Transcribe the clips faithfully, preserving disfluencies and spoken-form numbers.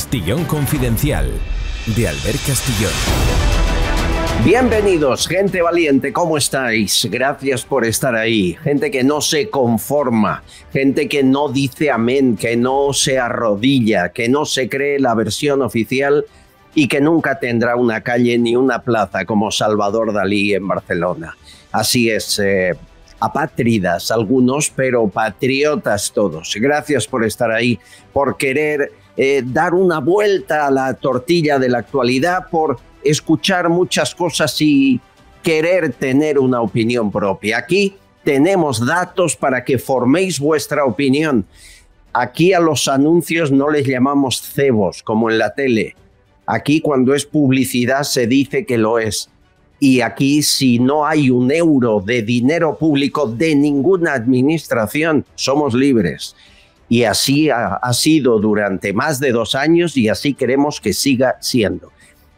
Castillón Confidencial, de Albert Castillón. Bienvenidos, gente valiente, ¿cómo estáis? Gracias por estar ahí. Gente que no se conforma, gente que no dice amén, que no se arrodilla, que no se cree la versión oficial y que nunca tendrá una calle ni una plaza como Salvador Dalí en Barcelona. Así es, eh, apátridas algunos, pero patriotas todos. Gracias por estar ahí, por querer eh, dar una vuelta a la tortilla de la actualidad, por escuchar muchas cosas y querer tener una opinión propia. Aquí tenemos datos para que forméis vuestra opinión. Aquí a los anuncios no les llamamos cebos, como en la tele. Aquí cuando es publicidad se dice que lo es. Y aquí, si no hay un euro de dinero público de ninguna administración, somos libres. Y así ha, ha sido durante más de dos años y así queremos que siga siendo.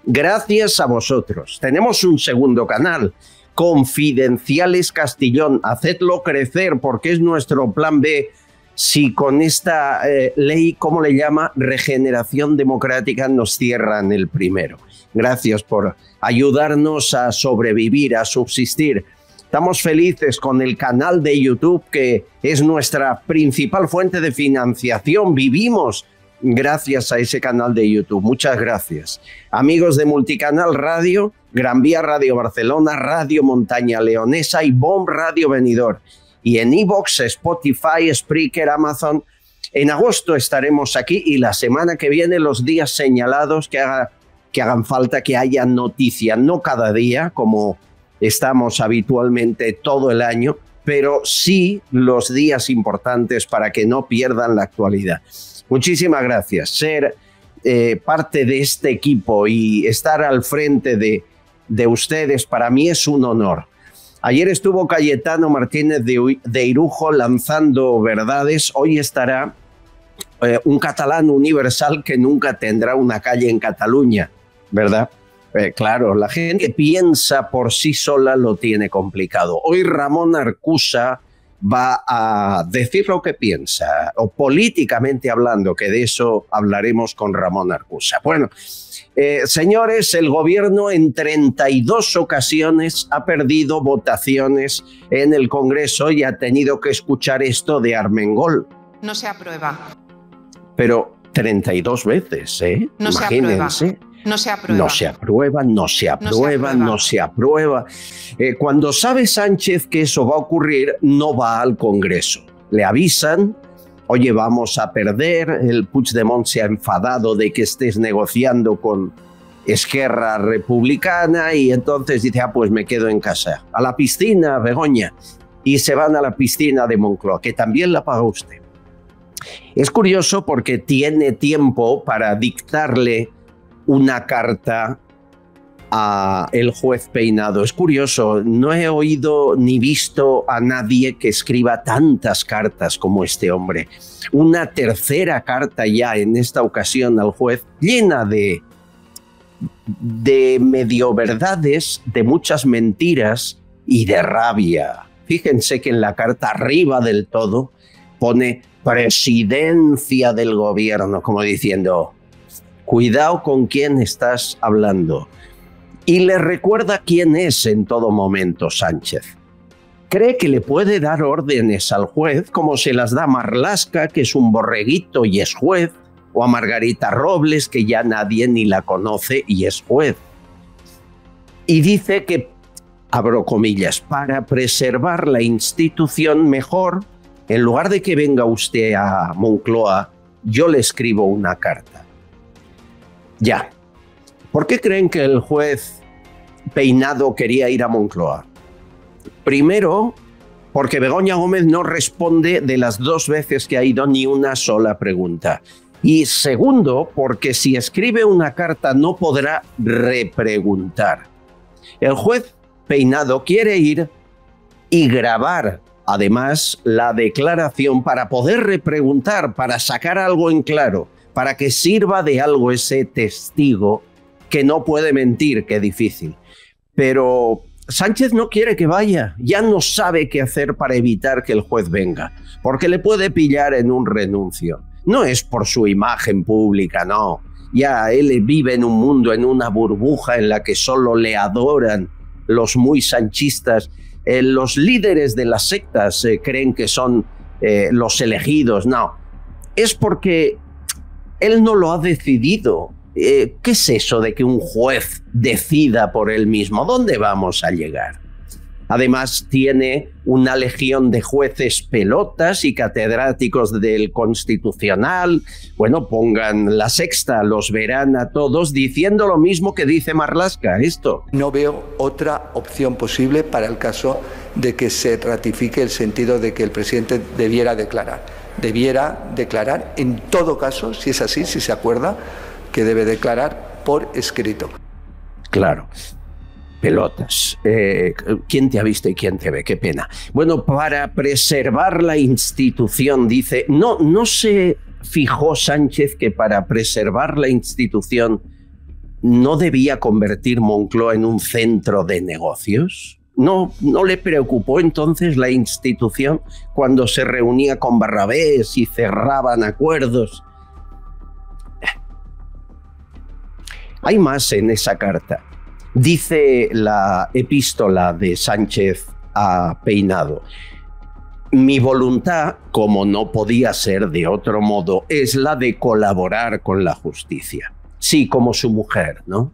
Gracias a vosotros. Tenemos un segundo canal, Confidenciales Castillón. Hacedlo crecer porque es nuestro plan B. Si con esta eh, ley, ¿cómo le llama? Regeneración democrática, nos cierran el primero. Gracias por ayudarnos a sobrevivir, a subsistir. Estamos felices con el canal de YouTube, que es nuestra principal fuente de financiación. Vivimos gracias a ese canal de YouTube. Muchas gracias. Amigos de Multicanal Radio, Gran Vía Radio Barcelona, Radio Montaña Leonesa y Bomb Radio Benidorm. Y en iVoox, Spotify, Spreaker, Amazon. En agosto estaremos aquí y la semana que viene los días señalados que haga, que hagan falta, que haya noticia. No cada día, como estamos habitualmente todo el año, pero sí los días importantes para que no pierdan la actualidad. Muchísimas gracias. Ser eh, parte de este equipo y estar al frente de, de ustedes para mí es un honor. Ayer estuvo Cayetano Martínez de, de Irujo lanzando verdades. Hoy estará eh, un catalán universal que nunca tendrá una calle en Cataluña, ¿verdad? Eh, claro, la gente que piensa por sí sola lo tiene complicado. Hoy Ramón Arcusa va a decir lo que piensa, o políticamente hablando, que de eso hablaremos con Ramón Arcusa. Bueno, eh, señores, el gobierno en treinta y dos ocasiones ha perdido votaciones en el Congreso y ha tenido que escuchar esto de Armengol. No se aprueba. Pero treinta y dos veces, ¿eh? No, imagínense. Se aprueba. No se aprueba. No se aprueba, no se aprueba, no se aprueba. No se aprueba. Eh, cuando sabe Sánchez que eso va a ocurrir, no va al Congreso. Le avisan, oye, vamos a perder, el Puigdemont se ha enfadado de que estés negociando con Esquerra Republicana y entonces dice, ah, pues me quedo en casa. A la piscina, Begoña. Y se van a la piscina de Moncloa, que también la paga usted. Es curioso porque tiene tiempo para dictarle una carta al juez Peinado. Es curioso, no he oído ni visto a nadie que escriba tantas cartas como este hombre. Una tercera carta ya en esta ocasión al juez, llena de, de medio verdades, de muchas mentiras y de rabia. Fíjense que en la carta arriba del todo pone presidencia del gobierno, como diciendo, cuidado con quién estás hablando. Y le recuerda quién es en todo momento Sánchez. Cree que le puede dar órdenes al juez como se las da Marlasca, que es un borreguito y es juez, o a Margarita Robles, que ya nadie ni la conoce y es juez. Y dice que, abro comillas, para preservar la institución mejor, en lugar de que venga usted a Moncloa, yo le escribo una carta. Ya. ¿Por qué creen que el juez Peinado quería ir a Moncloa? Primero, porque Begoña Gómez no responde de las dos veces que ha ido ni una sola pregunta. Y segundo, porque si escribe una carta no podrá repreguntar. El juez Peinado quiere ir y grabar, además, la declaración para poder repreguntar, para sacar algo en claro, para que sirva de algo ese testigo que no puede mentir, qué difícil. Pero Sánchez no quiere que vaya, ya no sabe qué hacer para evitar que el juez venga, porque le puede pillar en un renuncio. No es por su imagen pública, no, ya él vive en un mundo, en una burbuja en la que solo le adoran los muy sanchistas. Eh, los líderes de las sectas eh, creen que son eh, los elegidos. No, es porque él no lo ha decidido. Eh, ¿Qué es eso de que un juez decida por él mismo? ¿Dónde vamos a llegar? Además, tiene una legión de jueces pelotas y catedráticos del Constitucional. Bueno, pongan La Sexta, los verán a todos diciendo lo mismo que dice Marlasca, esto. No veo otra opción posible para el caso de que se ratifique el sentido de que el presidente debiera declarar. Debiera declarar, en todo caso, si es así, si se acuerda, que debe declarar por escrito. Claro. Pelotas. Eh, ¿Quién te ha visto y quién te ve? Qué pena. Bueno, para preservar la institución, dice, no, no se fijó Sánchez que para preservar la institución no debía convertir Moncloa en un centro de negocios. No, no le preocupó entonces la institución cuando se reunía con Barrabés y cerraban acuerdos. Hay más en esa carta. Dice la epístola de Sánchez a Peinado: mi voluntad, como no podía ser de otro modo, es la de colaborar con la justicia. Sí, como su mujer, ¿no?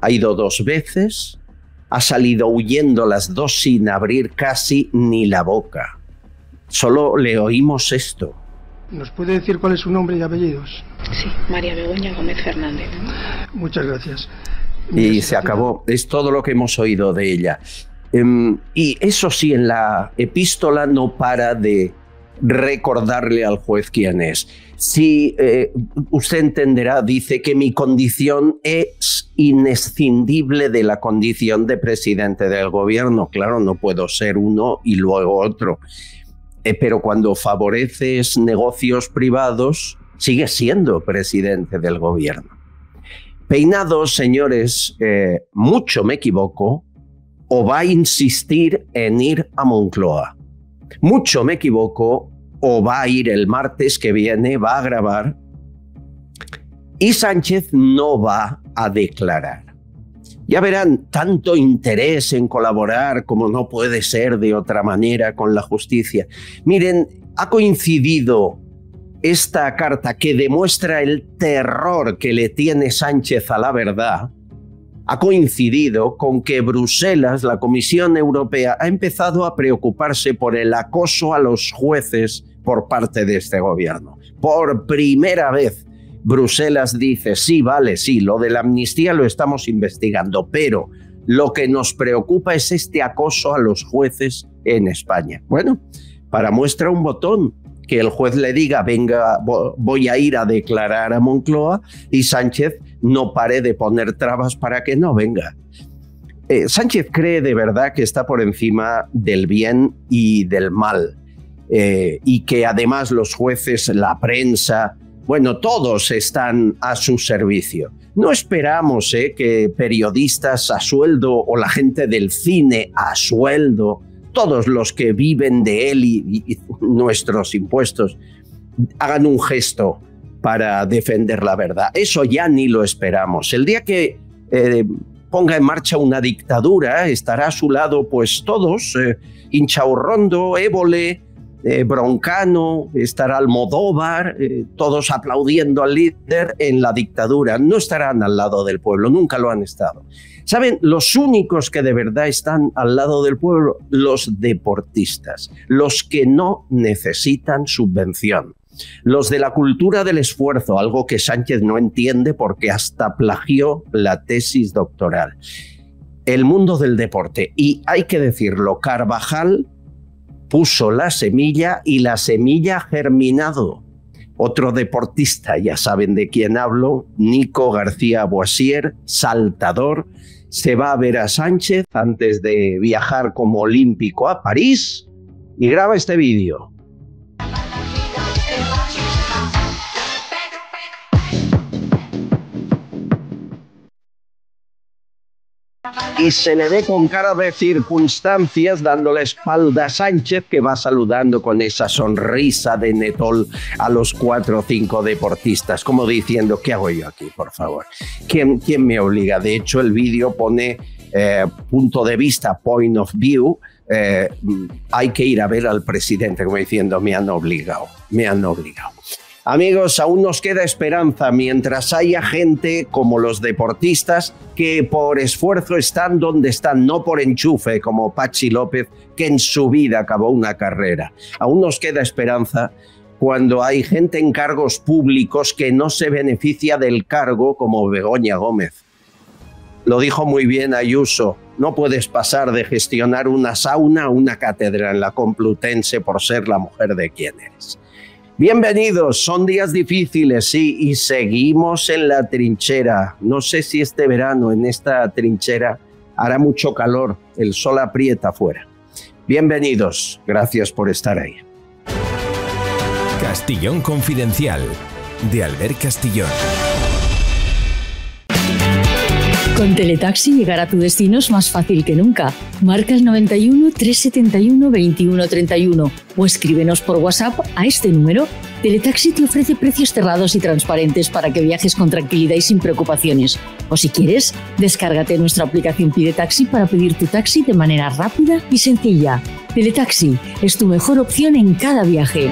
Ha ido dos veces, ha salido huyendo las dos sin abrir casi ni la boca. Solo le oímos esto. ¿Nos puede decir cuál es su nombre y apellidos? Sí, María Begoña Gómez Fernández. Muchas gracias. Y se acabó, es todo lo que hemos oído de ella. Um, y eso sí, en la epístola no para de recordarle al juez quién es. Si eh, usted entenderá, dice que mi condición es inescindible de la condición de presidente del gobierno. Claro, no puedo ser uno y luego otro. Eh, pero cuando favoreces negocios privados, sigue siendo presidente del gobierno. Peinado, señores, eh, mucho me equivoco, o va a insistir en ir a Moncloa. Mucho me equivoco, o va a ir el martes que viene, va a grabar, y Sánchez no va a declarar. Ya verán, tanto interés en colaborar como no puede ser de otra manera con la justicia. Miren, ha coincidido esta carta que demuestra el terror que le tiene Sánchez a la verdad, ha coincidido con que Bruselas, la Comisión Europea, ha empezado a preocuparse por el acoso a los jueces por parte de este gobierno. Por primera vez, Bruselas dice, sí, vale, sí, lo de la amnistía lo estamos investigando, pero lo que nos preocupa es este acoso a los jueces en España. Bueno, para muestra un botón. Que el juez le diga, venga, voy a ir a declarar a Moncloa, y Sánchez no pare de poner trabas para que no venga. Eh, Sánchez cree de verdad que está por encima del bien y del mal, eh, y que además los jueces, la prensa, bueno, todos están a su servicio. No esperamos eh, que periodistas a sueldo o la gente del cine a sueldo, todos los que viven de él y, y nuestros impuestos, hagan un gesto para defender la verdad. Eso ya ni lo esperamos. El día que eh, ponga en marcha una dictadura, estará a su lado pues todos, eh, Inchaurrondo, Évole, eh, Broncano, estará Almodóvar, eh, todos aplaudiendo al líder en la dictadura. No estarán al lado del pueblo, nunca lo han estado. ¿Saben? Los únicos que de verdad están al lado del pueblo, los deportistas, los que no necesitan subvención, los de la cultura del esfuerzo, algo que Sánchez no entiende porque hasta plagió la tesis doctoral. El mundo del deporte, y hay que decirlo, Carvajal puso la semilla y la semilla ha germinado. Otro deportista, ya saben de quién hablo, Nico García Boissier, saltador, se va a ver a Sánchez antes de viajar como olímpico a París y graba este vídeo. y se le ve con cara de circunstancias dando la espalda a Sánchez, que va saludando con esa sonrisa de Netol a los cuatro o cinco deportistas, como diciendo, ¿qué hago yo aquí, por favor? ¿Quién, quién me obliga? De hecho, el vídeo pone eh, punto de vista, point of view, eh, hay que ir a ver al presidente, como diciendo, me han obligado, me han obligado. Amigos, aún nos queda esperanza mientras haya gente como los deportistas que por esfuerzo están donde están, no por enchufe como Pachi López, que en su vida acabó una carrera. Aún nos queda esperanza cuando hay gente en cargos públicos que no se beneficia del cargo, como Begoña Gómez. Lo dijo muy bien Ayuso, no puedes pasar de gestionar una sauna a una cátedra en la Complutense por ser la mujer de quien eres. Bienvenidos, son días difíciles, sí, y seguimos en la trinchera. No sé si este verano en esta trinchera hará mucho calor, el sol aprieta afuera. Bienvenidos, gracias por estar ahí. Castillón Confidencial, de Albert Castillón. Con Teletaxi llegar a tu destino es más fácil que nunca. Marca el noventa y uno, trescientos setenta y uno, veintiuno treinta y uno o escríbenos por WhatsApp a este número. Teletaxi te ofrece precios cerrados y transparentes para que viajes con tranquilidad y sin preocupaciones. O si quieres, descárgate nuestra aplicación Pide Taxi para pedir tu taxi de manera rápida y sencilla. Teletaxi es tu mejor opción en cada viaje.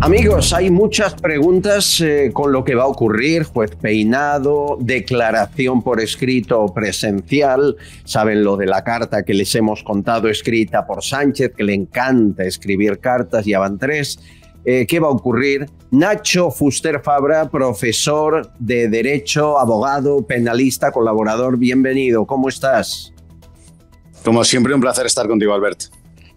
Amigos, hay muchas preguntas eh, con lo que va a ocurrir, juez Peinado, declaración por escrito o presencial, saben lo de la carta que les hemos contado escrita por Sánchez, que le encanta escribir cartas, ya van tres, eh, ¿qué va a ocurrir? Nacho Fuster Fabra, profesor de Derecho, abogado, penalista, colaborador, bienvenido, ¿cómo estás? Como siempre, un placer estar contigo, Albert.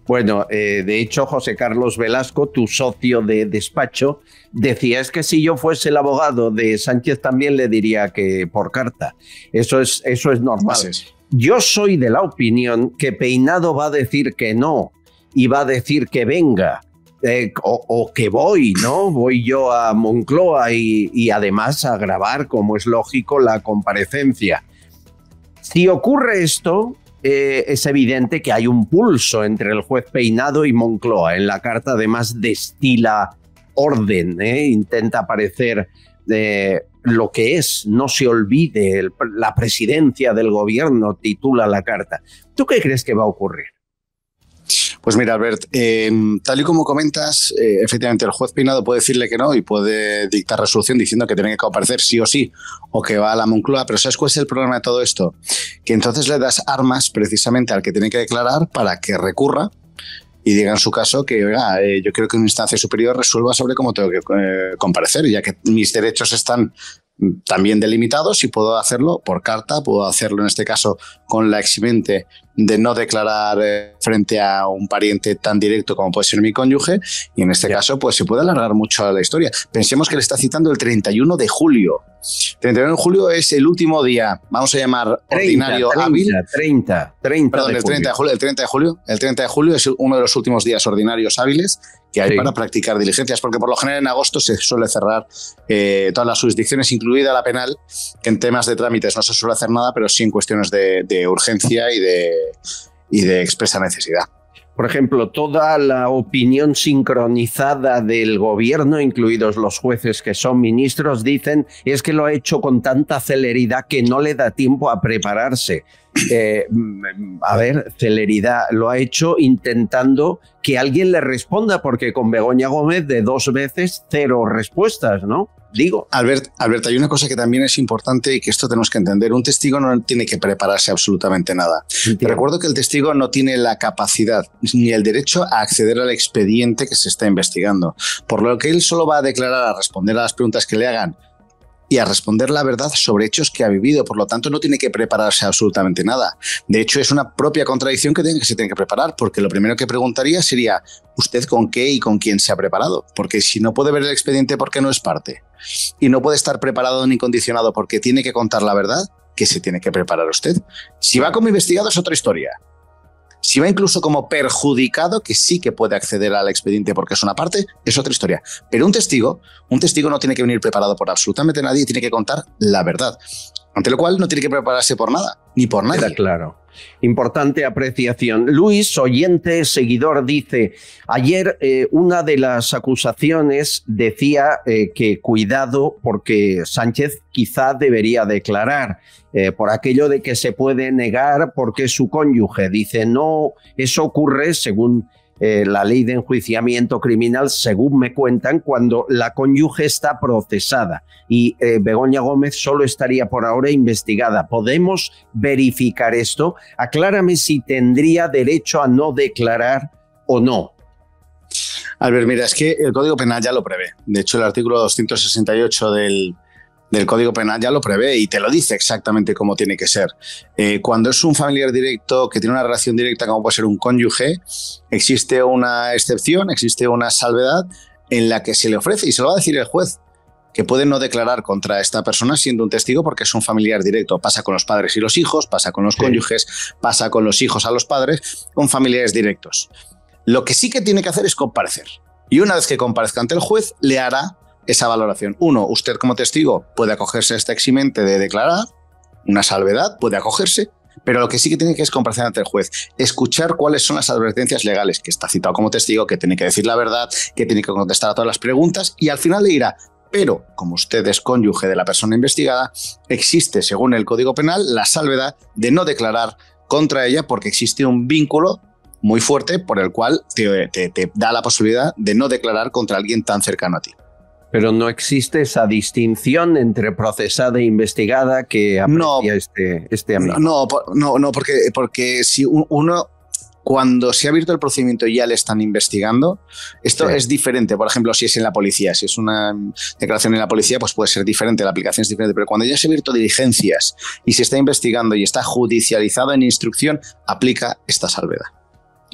Bueno, eh, de hecho, José Carlos Velasco, tu socio de despacho, decía, es que si yo fuese el abogado de Sánchez también le diría que por carta. Eso es, eso es normal. Entonces, yo soy de la opinión que Peinado va a decir que no y va a decir que venga eh, o, o que voy, ¿no? Voy yo a Moncloa y, y además a grabar, como es lógico, la comparecencia. Si ocurre esto... Eh, es evidente que hay un pulso entre el juez Peinado y Moncloa. En la carta además destila orden, ¿eh? Intenta parecer eh, lo que es, no se olvide, el, la presidencia del gobierno titula la carta. ¿Tú qué crees que va a ocurrir? Pues mira, Albert, eh, tal y como comentas, eh, efectivamente el juez Peinado puede decirle que no y puede dictar resolución diciendo que tiene que comparecer sí o sí o que va a la Moncloa, pero ¿sabes cuál es el problema de todo esto? Que entonces le das armas precisamente al que tiene que declarar para que recurra y diga en su caso que, oiga, eh, yo quiero que una instancia superior resuelva sobre cómo tengo que eh, comparecer, ya que mis derechos están... también delimitado, si puedo hacerlo por carta, puedo hacerlo en este caso con la eximente de no declarar eh, frente a un pariente tan directo como puede ser mi cónyuge y en este sí. caso pues se puede alargar mucho la historia. Pensemos que le está citando el treinta y uno de julio. treinta y uno de julio es el último día, vamos a llamar treinta, ordinario treinta, hábil. treinta, treinta, Perdón, el treinta de julio, el treinta de julio. El treinta de julio es uno de los últimos días ordinarios hábiles que hay sí. para practicar diligencias, porque por lo general en agosto se suele cerrar eh, todas las jurisdicciones, incluida la penal, que en temas de trámites no se suele hacer nada, pero sí en cuestiones de, de urgencia y de, y de expresa necesidad. Por ejemplo, toda la opinión sincronizada del gobierno, incluidos los jueces que son ministros, dicen es que lo ha hecho con tanta celeridad que no le da tiempo a prepararse. Eh, a ver, celeridad, lo ha hecho intentando que alguien le responda, porque con Begoña Gómez de dos veces cero respuestas, ¿no? Digo. Albert, Albert, hay una cosa que también es importante y que esto tenemos que entender. Un testigo no tiene que prepararse absolutamente nada. Te recuerdo que el testigo no tiene la capacidad ni el derecho a acceder al expediente que se está investigando. Por lo que él solo va a declarar, a responder a las preguntas que le hagan y a responder la verdad sobre hechos que ha vivido. Por lo tanto, no tiene que prepararse absolutamente nada. De hecho, es una propia contradicción que, tiene, que se tiene que preparar, porque lo primero que preguntaría sería ¿usted con qué y con quién se ha preparado? Porque si no puede ver el expediente porque no es parte y no puede estar preparado ni condicionado porque tiene que contar la verdad, ¿qué se tiene que preparar usted? Si va como investigado es otra historia. Si va incluso como perjudicado, que sí que puede acceder al expediente porque es una parte, es otra historia. Pero un testigo, un testigo no tiene que venir preparado por absolutamente nadie, tiene que contar la verdad. Ante lo cual no tiene que prepararse por nada, ni por nadie. Queda claro. Importante apreciación. Luis, oyente, seguidor, dice, ayer eh, una de las acusaciones decía eh, que cuidado porque Sánchez quizá debería declarar eh, por aquello de que se puede negar porque es su cónyuge. Dice, no, eso ocurre según eh, la ley de enjuiciamiento criminal, según me cuentan, cuando la cónyuge está procesada y eh, Begoña Gómez solo estaría por ahora investigada. ¿Podemos verificar esto? Aclárame si tendría derecho a no declarar o no. Albert, mira, es que el Código Penal ya lo prevé. De hecho, el artículo doscientos sesenta y ocho del... del Código Penal ya lo prevé y te lo dice exactamente cómo tiene que ser. Eh, cuando es un familiar directo que tiene una relación directa como puede ser un cónyuge, existe una excepción, existe una salvedad en la que se le ofrece, y se lo va a decir el juez, que puede no declarar contra esta persona siendo un testigo porque es un familiar directo. Pasa con los padres y los hijos, pasa con los sí. cónyuges, pasa con los hijos a los padres, con familiares directos. Lo que sí que tiene que hacer es comparecer. Y una vez que comparezca ante el juez, le hará esa valoración. Uno, usted como testigo puede acogerse a este eximente de declarar, una salvedad, puede acogerse, pero lo que sí que tiene que es comparecer ante el juez, escuchar cuáles son las advertencias legales, que está citado como testigo, que tiene que decir la verdad, que tiene que contestar a todas las preguntas y al final le dirá, pero como usted es cónyuge de la persona investigada, existe, según el Código Penal, la salvedad de no declarar contra ella porque existe un vínculo muy fuerte por el cual te, te, te da la posibilidad de no declarar contra alguien tan cercano a ti. Pero no existe esa distinción entre procesada e investigada que aprecia no, este, este amigo. No, no, no porque, porque si uno, cuando se ha abierto el procedimiento y ya le están investigando, esto sí. es diferente. Por ejemplo, si es en la policía, si es una declaración en la policía, pues puede ser diferente, la aplicación es diferente. Pero cuando ya se ha abierto diligencias y se está investigando y está judicializado en instrucción, aplica esta salvedad.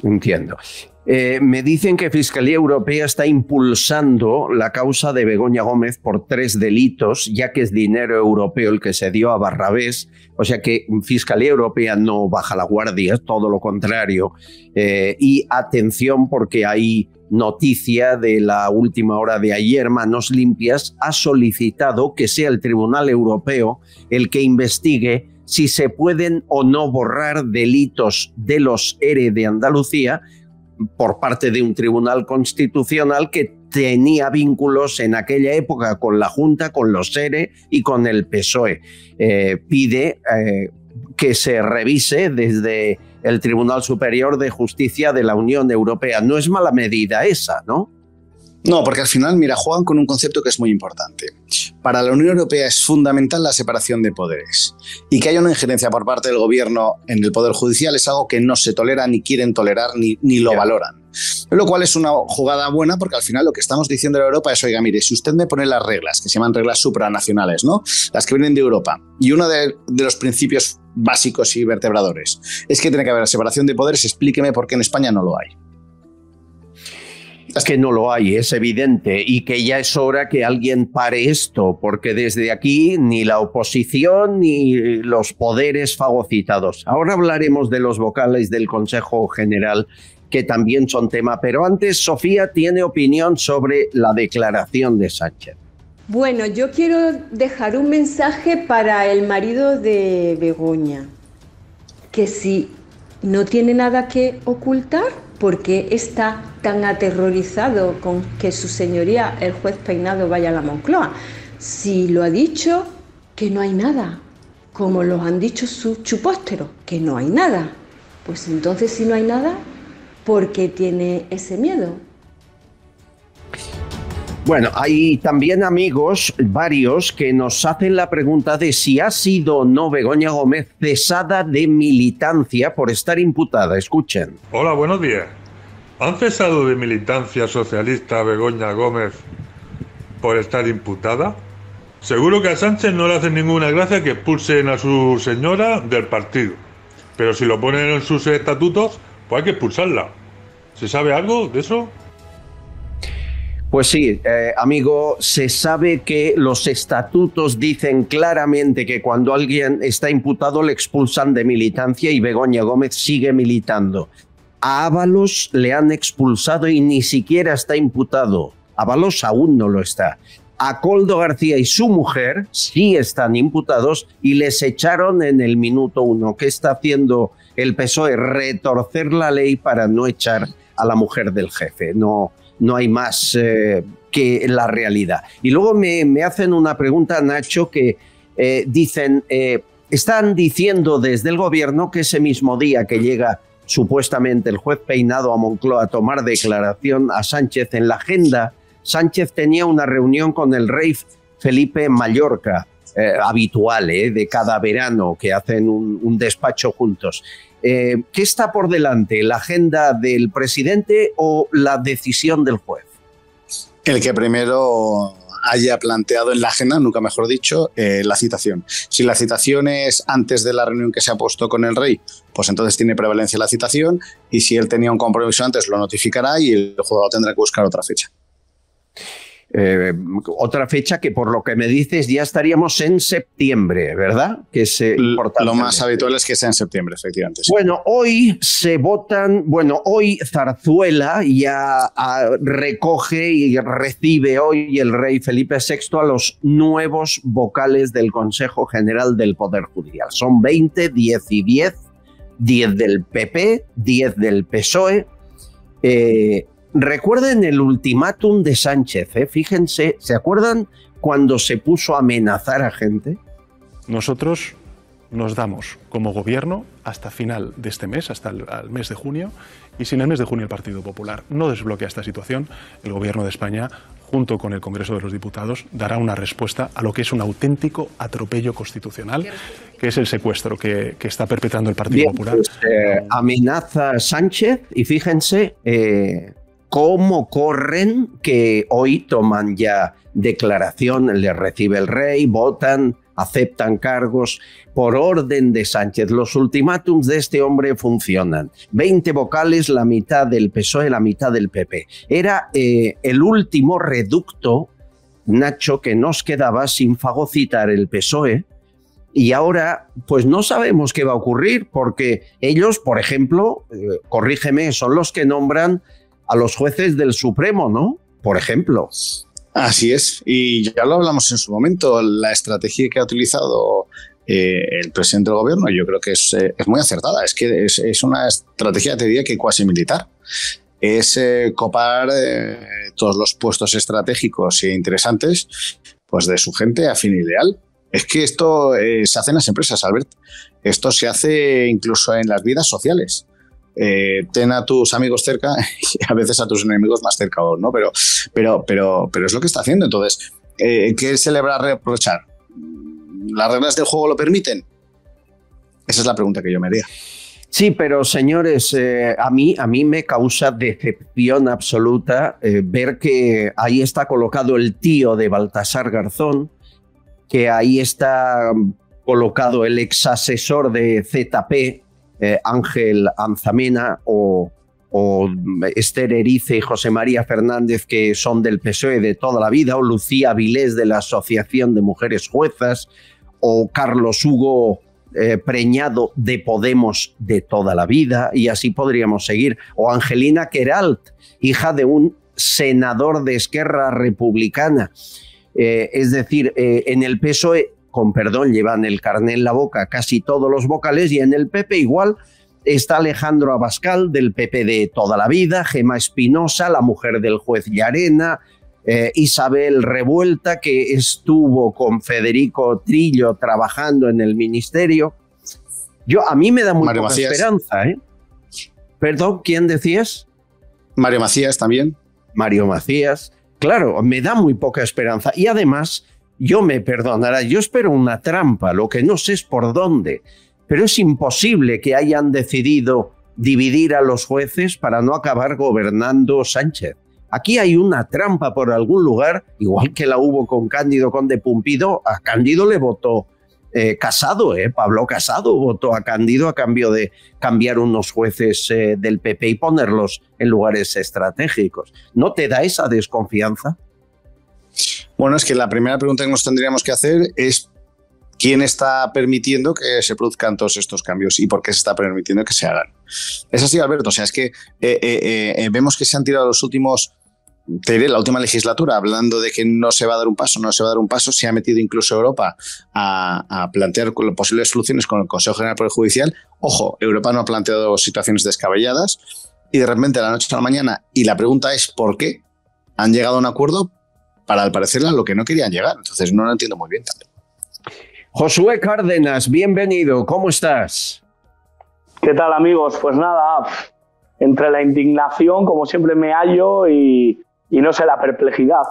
Entiendo. Eh, me dicen que Fiscalía Europea está impulsando la causa de Begoña Gómez por tres delitos, ya que es dinero europeo el que se dio a Barrabés. O sea que Fiscalía Europea no baja la guardia, es todo lo contrario. Eh, y atención porque hay noticia de la última hora de ayer, Manos Limpias ha solicitado que sea el Tribunal Europeo el que investigue si se pueden o no borrar delitos de los E R E de Andalucía por parte de un tribunal constitucional que tenía vínculos en aquella época con la Junta, con los E R E y con el P S O E. Eh, pide eh, que se revise desde el Tribunal Superior de Justicia de la Unión Europea. No es mala medida esa, ¿no? No, porque al final, mira, juegan con un concepto que es muy importante. Para la Unión Europea es fundamental la separación de poderes. Y que haya una injerencia por parte del gobierno en el poder judicial es algo que no se tolera, ni quieren tolerar, ni, ni lo valoran. Lo cual es una jugada buena porque al final lo que estamos diciendo a Europa es, oiga, mire, si usted me pone las reglas, que se llaman reglas supranacionales, ¿no? Las que vienen de Europa. Y uno de, de los principios básicos y vertebradores es que tiene que haber separación de poderes. Explíqueme por qué en España no lo hay. Es que no lo hay, es evidente, y que ya es hora que alguien pare esto, porque desde aquí ni la oposición ni los poderes fagocitados. Ahora hablaremos de los vocales del Consejo General, que también son tema, pero antes Sofía tiene opinión sobre la declaración de Sánchez. Bueno, yo quiero dejar un mensaje para el marido de Begoña, que si no tiene nada que ocultar, porque está tan aterrorizado con que su señoría, el juez Peinado, vaya a la Moncloa. Si lo ha dicho, que no hay nada, como lo han dicho sus chupósteros, que no hay nada. Pues entonces, si no hay nada, ¿por qué tiene ese miedo? Bueno, hay también amigos, varios, que nos hacen la pregunta de si ha sido o no Begoña Gómez cesada de militancia por estar imputada. Escuchen. Hola, buenos días. ¿Han cesado de militancia socialista Begoña Gómez por estar imputada? Seguro que a Sánchez no le hace ninguna gracia que expulsen a su señora del partido. Pero si lo ponen en sus estatutos, pues hay que expulsarla. ¿Se sabe algo de eso? Pues sí, eh, amigo, se sabe que los estatutos dicen claramente que cuando alguien está imputado le expulsan de militancia y Begoña Gómez sigue militando. A Ábalos le han expulsado y ni siquiera está imputado. Ábalos aún no lo está. A Koldo García y su mujer sí están imputados y les echaron en el minuto uno. ¿Qué está haciendo el P S O E? Retorcer la ley para no echar a la mujer del jefe. No, no hay más eh, que la realidad. Y luego me, me hacen una pregunta, Nacho, que eh, dicen, eh, están diciendo desde el gobierno que ese mismo día que llega supuestamente el juez Peinado a Moncloa a tomar declaración a Sánchez, en la agenda Sánchez tenía una reunión con el rey Felipe Mallorca, eh, habitual, eh, de cada verano, que hacen un, un despacho juntos. Eh, ¿Qué está por delante? ¿La agenda del presidente o la decisión del juez? El que primero haya planteado en la agenda, nunca mejor dicho, eh, la citación. Si la citación es antes de la reunión que se ha puesto con el rey, pues entonces tiene prevalencia la citación, y si él tenía un compromiso antes lo notificará y el juzgado tendrá que buscar otra fecha. Eh, otra fecha que, por lo que me dices, ya estaríamos en septiembre, ¿verdad? Que es importante. Lo más habitual es que sea en septiembre, efectivamente. Sí. Bueno, hoy se votan, bueno, hoy Zarzuela ya a, recoge y recibe hoy el rey Felipe sexto a los nuevos vocales del Consejo General del Poder Judicial. Son veinte, diez y diez, diez del P P, diez del P S O E. Eh, Recuerden el ultimátum de Sánchez, ¿eh? Fíjense, ¿se acuerdan cuando se puso a amenazar a gente? Nosotros nos damos como gobierno hasta final de este mes, hasta el al mes de junio, y si en el mes de junio el Partido Popular no desbloquea esta situación, el Gobierno de España, junto con el Congreso de los Diputados, dará una respuesta a lo que es un auténtico atropello constitucional, que es el secuestro que, que está perpetrando el Partido Bien, Popular. Pues, eh, amenaza Sánchez y fíjense... Eh, cómo corren, que hoy toman ya declaración, les recibe el rey, votan, aceptan cargos por orden de Sánchez. Los ultimátums de este hombre funcionan. veinte vocales, la mitad del P S O E, la mitad del P P. Era eh, el último reducto, Nacho, que nos quedaba sin fagocitar el P S O E. Y ahora, pues no sabemos qué va a ocurrir, porque ellos, por ejemplo, eh, corrígeme, son los que nombran a los jueces del Supremo, ¿no? Por ejemplo. Así es, y ya lo hablamos en su momento, la estrategia que ha utilizado eh, el presidente del gobierno yo creo que es, eh, es muy acertada, es que es, es una estrategia, te diría que cuasi militar, es eh, copar eh, todos los puestos estratégicos e interesantes pues de su gente a fin ideal. Es que esto eh, se hace en las empresas, Albert, esto se hace incluso en las vidas sociales. Eh, ten a tus amigos cerca y a veces a tus enemigos más cerca aún, ¿no? Pero, pero, pero, pero es lo que está haciendo. Entonces, eh, ¿qué se le va a reprochar? ¿Las reglas del juego lo permiten? Esa es la pregunta que yo me haría. Sí, pero señores, eh, a mí, a mí me causa decepción absoluta eh, ver que ahí está colocado el tío de Baltasar Garzón, que ahí está colocado el ex asesor de Z P, Eh, Ángel Anzamena, o, o Esther Erice y José María Fernández, que son del P S O E de toda la vida, o Lucía Vilés de la Asociación de Mujeres Juezas, o Carlos Hugo eh, Preñado de Podemos de toda la vida, y así podríamos seguir, o Angelina Queralt, hija de un senador de Esquerra Republicana. Eh, es decir, eh, en el P S O E, con perdón, llevan el carné en la boca casi todos los vocales, y en el P P igual está Alejandro Abascal del P P de toda la vida, Gemma Espinosa, la mujer del juez Llarena, eh, Isabel Revuelta, que estuvo con Federico Trillo trabajando en el ministerio. Yo, a mí me da muy poca esperanza, ¿eh? Perdón, ¿quién decías? Mario Macías también. Mario Macías, claro, me da muy poca esperanza, y además... Yo me perdonará, yo espero una trampa, lo que no sé es por dónde, pero es imposible que hayan decidido dividir a los jueces para no acabar gobernando Sánchez. Aquí hay una trampa por algún lugar, igual que la hubo con Cándido Conde Pumpido, a Cándido le votó Eh, Casado, eh, Pablo Casado votó a Cándido a cambio de cambiar unos jueces eh, del P P y ponerlos en lugares estratégicos. ¿No te da esa desconfianza? Bueno, es que la primera pregunta que nos tendríamos que hacer es ¿quién está permitiendo que se produzcan todos estos cambios y por qué se está permitiendo que se hagan? Es así, Alberto, o sea, es que eh, eh, eh, vemos que se han tirado los últimos... Te diré, la última legislatura, hablando de que no se va a dar un paso, no se va a dar un paso, se ha metido incluso Europa a, a plantear posibles soluciones con el Consejo General del Poder Judicial. Ojo, Europa no ha planteado situaciones descabelladas y de repente a la noche a la mañana, y la pregunta es ¿por qué? Han llegado a un acuerdo para, al parecer, a lo que no querían llegar. Entonces no lo entiendo muy bien también. Josué Cárdenas, bienvenido, ¿cómo estás? ¿Qué tal, amigos? Pues nada, entre la indignación, como siempre me hallo, y... y no sé, la perplejidad.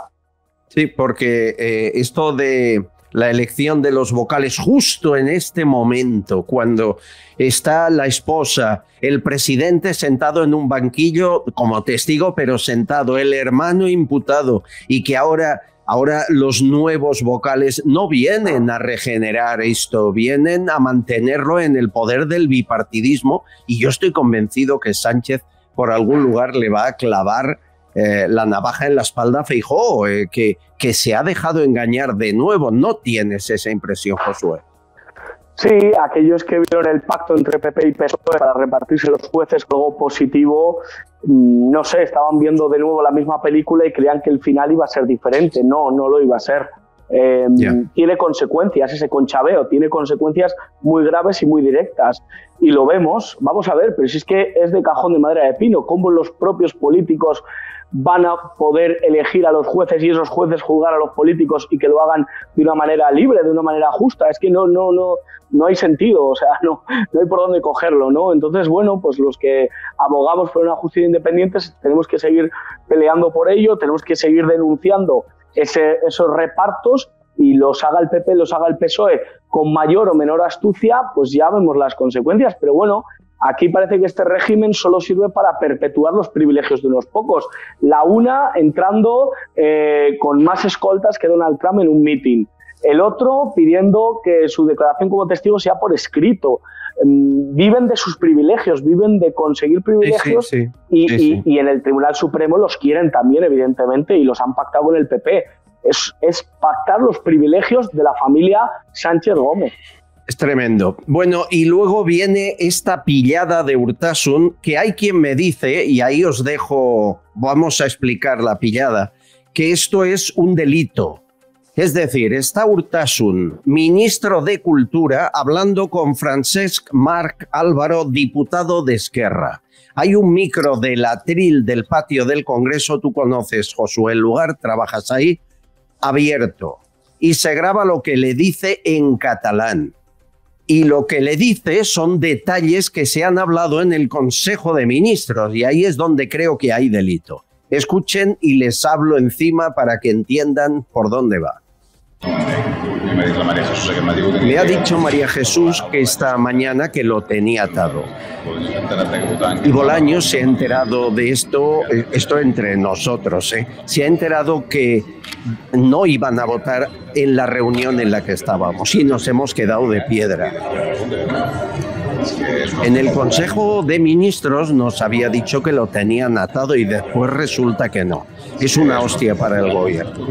Sí, porque eh, esto de la elección de los vocales justo en este momento, cuando está la esposa, el presidente sentado en un banquillo como testigo, pero sentado, el hermano imputado, y que ahora, ahora los nuevos vocales no vienen a regenerar esto, vienen a mantenerlo en el poder del bipartidismo, y yo estoy convencido que Sánchez por algún lugar le va a clavar Eh, la navaja en la espalda a Feijóo, eh, que, que se ha dejado engañar de nuevo. ¿No tienes esa impresión, Josué? Sí, aquellos que vieron el pacto entre P P y P S O E para repartirse los jueces, luego positivo, no sé, estaban viendo de nuevo la misma película y creían que el final iba a ser diferente. No, no lo iba a ser. Eh, yeah. Tiene consecuencias ese conchaveo, tiene consecuencias muy graves y muy directas, y lo vemos, vamos a ver, pero si es que es de cajón de madera de pino, cómo los propios políticos van a poder elegir a los jueces y esos jueces juzgar a los políticos y que lo hagan de una manera libre, de una manera justa. Es que no, no, no, no hay sentido, o sea, no, no hay por dónde cogerlo, ¿no? Entonces, bueno, pues los que abogamos por una justicia independiente tenemos que seguir peleando por ello, tenemos que seguir denunciando Ese, esos repartos, y los haga el P P, los haga el P S O E, con mayor o menor astucia, pues ya vemos las consecuencias. Pero bueno, aquí parece que este régimen solo sirve para perpetuar los privilegios de unos pocos. La una entrando eh, con más escoltas que Donald Trump en un meeting. El otro pidiendo que su declaración como testigo sea por escrito. Viven de sus privilegios, viven de conseguir privilegios, sí, sí, sí, y, sí, sí. Y, y en el Tribunal Supremo los quieren también, evidentemente, y los han pactado con el P P. Es, es pactar los privilegios de la familia Sánchez Gómez. Es tremendo. Bueno, y luego viene esta pillada de Urtasun, que hay quien me dice, y ahí os dejo, vamos a explicar la pillada, que esto es un delito. Es decir, está Urtasun, ministro de Cultura, hablando con Francesc Marc Álvaro, diputado de Esquerra. Hay un micro del atril del patio del Congreso, tú conoces, Josué, el lugar, trabajas ahí, abierto. Y se graba lo que le dice en catalán. Y lo que le dice son detalles que se han hablado en el Consejo de Ministros, y ahí es donde creo que hay delito. Escuchen y les hablo encima para que entiendan por dónde va. Le ha dicho María Jesús que esta mañana que lo tenía atado. Y Bolaños se ha enterado de esto, esto entre nosotros, ¿eh? Se ha enterado que no iban a votar en la reunión en la que estábamos y nos hemos quedado de piedra. En el Consejo de Ministros nos había dicho que lo tenían atado y después resulta que no. Es una hostia para el gobierno.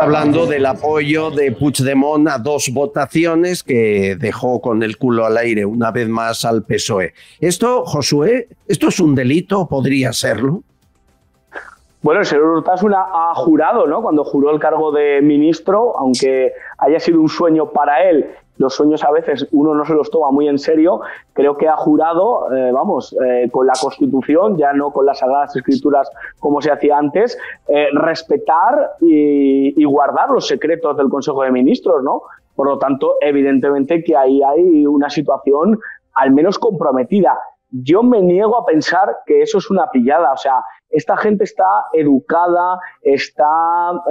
Hablando del apoyo de Puigdemont a dos votaciones que dejó con el culo al aire una vez más al P S O E. Esto, Josué, ¿esto es un delito? ¿Podría serlo? Bueno, el señor Urtasun ha jurado, ¿no? Cuando juró el cargo de ministro, aunque haya sido un sueño para él, los sueños a veces uno no se los toma muy en serio, creo que ha jurado, eh, vamos, eh, con la Constitución, ya no con las Sagradas Escrituras como se hacía antes, eh, respetar y, y guardar los secretos del Consejo de Ministros, ¿no? Por lo tanto, evidentemente que ahí hay una situación al menos comprometida. Yo me niego a pensar que eso es una pillada, o sea, esta gente está educada, está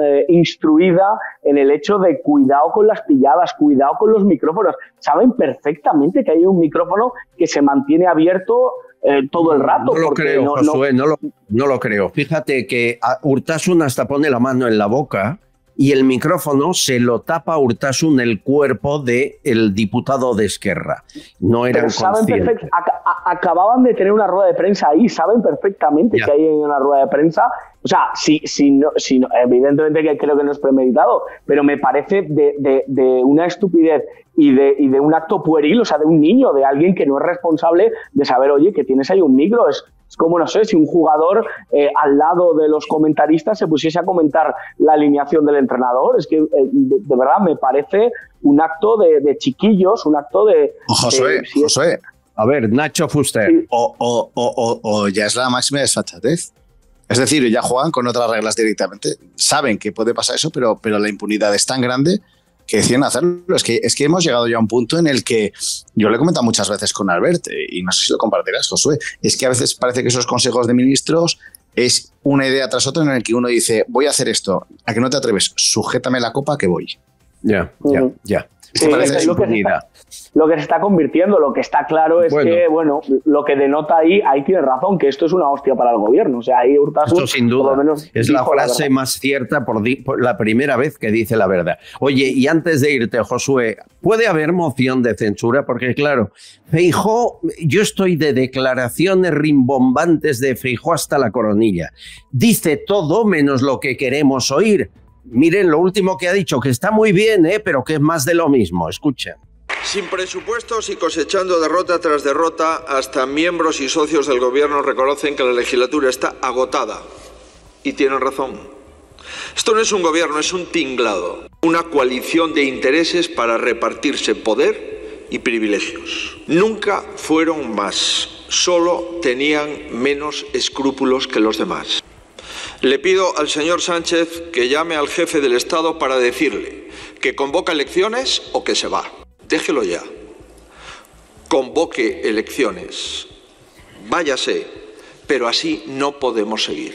eh, instruida en el hecho de cuidado con las pilladas, cuidado con los micrófonos. Saben perfectamente que hay un micrófono que se mantiene abierto eh, todo el rato. No lo creo, no, Josué, no, no, lo, no lo creo. Fíjate que Urtasun hasta pone la mano en la boca y el micrófono se lo tapa a Urtasun el cuerpo del diputado de Esquerra. No eran conscientes. Acababan de tener una rueda de prensa ahí, saben perfectamente ya. que hay una rueda de prensa. O sea, si, si no, si no, evidentemente que creo que no es premeditado, pero me parece de, de, de una estupidez y de, y de un acto pueril, o sea, de un niño, de alguien que no es responsable de saber, oye, que tienes ahí un micro. Es, es como, no sé, si un jugador eh, al lado de los comentaristas se pusiese a comentar la alineación del entrenador. Es que, eh, de, de verdad, me parece un acto de, de chiquillos, un acto de... Josué, eh, si Josué. A ver, Nacho Fuster. Sí. O, o, o, o, o ya es la máxima desfachatez. Es decir, ya juegan con otras reglas directamente. Saben que puede pasar eso, pero, pero la impunidad es tan grande que deciden hacerlo. Es que, es que hemos llegado ya a un punto en el que, yo lo he comentado muchas veces con Albert, y no sé si lo compartirás, Josué, es que a veces parece que esos consejos de ministros es una idea tras otra en el que uno dice, voy a hacer esto, a que no te atreves, sujétame la copa que voy. Ya, ya, ya. Sí, es lo, que se está, lo que se está convirtiendo, lo que está claro es bueno. que, bueno, lo que denota ahí, ahí tiene razón, que esto es una hostia para el gobierno. O sea, ahí Urtasun, esto sin duda, por lo menos es la frase la más cierta por, di, por la primera vez que dice la verdad. Oye, y antes de irte, Josué, ¿puede haber moción de censura? Porque, claro, Feijóo, yo estoy de declaraciones rimbombantes de Feijóo hasta la coronilla. Dice todo menos lo que queremos oír. Miren lo último que ha dicho, que está muy bien, ¿eh? pero que es más de lo mismo. Escuchen. Sin presupuestos y cosechando derrota tras derrota, hasta miembros y socios del gobierno reconocen que la legislatura está agotada. Y tienen razón. Esto no es un gobierno, es un tinglado. Una coalición de intereses para repartirse poder y privilegios. Nunca fueron más. Solo tenían menos escrúpulos que los demás. Le pido al señor Sánchez que llame al jefe del Estado para decirle que convoca elecciones o que se va. Déjelo ya. Convoque elecciones. Váyase. Pero así no podemos seguir.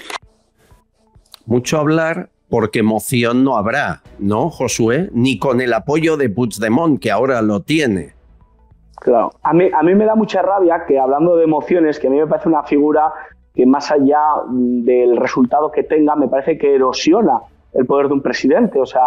Mucho hablar porque moción no habrá, ¿no, Josué? Ni con el apoyo de Puigdemont, que ahora lo tiene. Claro. A mí, a mí me da mucha rabia que, hablando de mociones, que a mí me parece una figura que más allá del resultado que tenga, me parece que erosiona el poder de un presidente. O sea,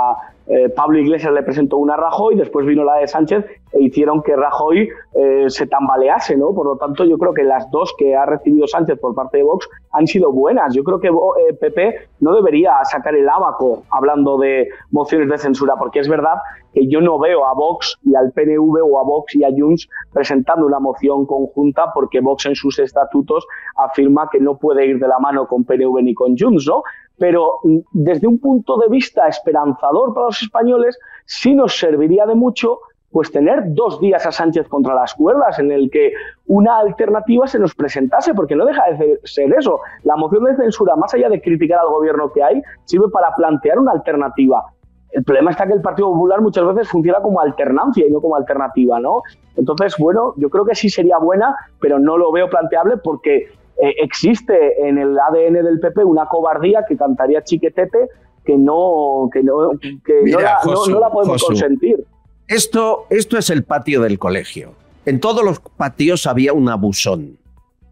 eh, Pablo Iglesias le presentó una a Rajoy, después vino la de Sánchez e hicieron que Rajoy eh, se tambalease, ¿no? Por lo tanto, yo creo que las dos que ha recibido Sánchez por parte de Vox han sido buenas. Yo creo que eh, P P no debería sacar el ábaco hablando de mociones de censura, porque es verdad que yo no veo a Vox y al P N V o a Vox y a Junts presentando una moción conjunta, porque Vox en sus estatutos afirma que no puede ir de la mano con P N V ni con Junts, ¿no? Pero desde un punto de vista esperanzador para los españoles, sí nos serviría de mucho pues tener dos días a Sánchez contra las cuerdas, en el que una alternativa se nos presentase, porque no deja de ser eso. La moción de censura, más allá de criticar al gobierno que hay, sirve para plantear una alternativa. El problema está que el Partido Popular muchas veces funciona como alternancia y no como alternativa, ¿no? Entonces, bueno, yo creo que sí sería buena, pero no lo veo planteable porque eh, existe en el A D N del P P una cobardía que cantaría Chiquetete que no, que no, que Mira, no, la, Josu, no, no la podemos Josu. consentir. Esto, esto es el patio del colegio. En todos los patios había un abusón.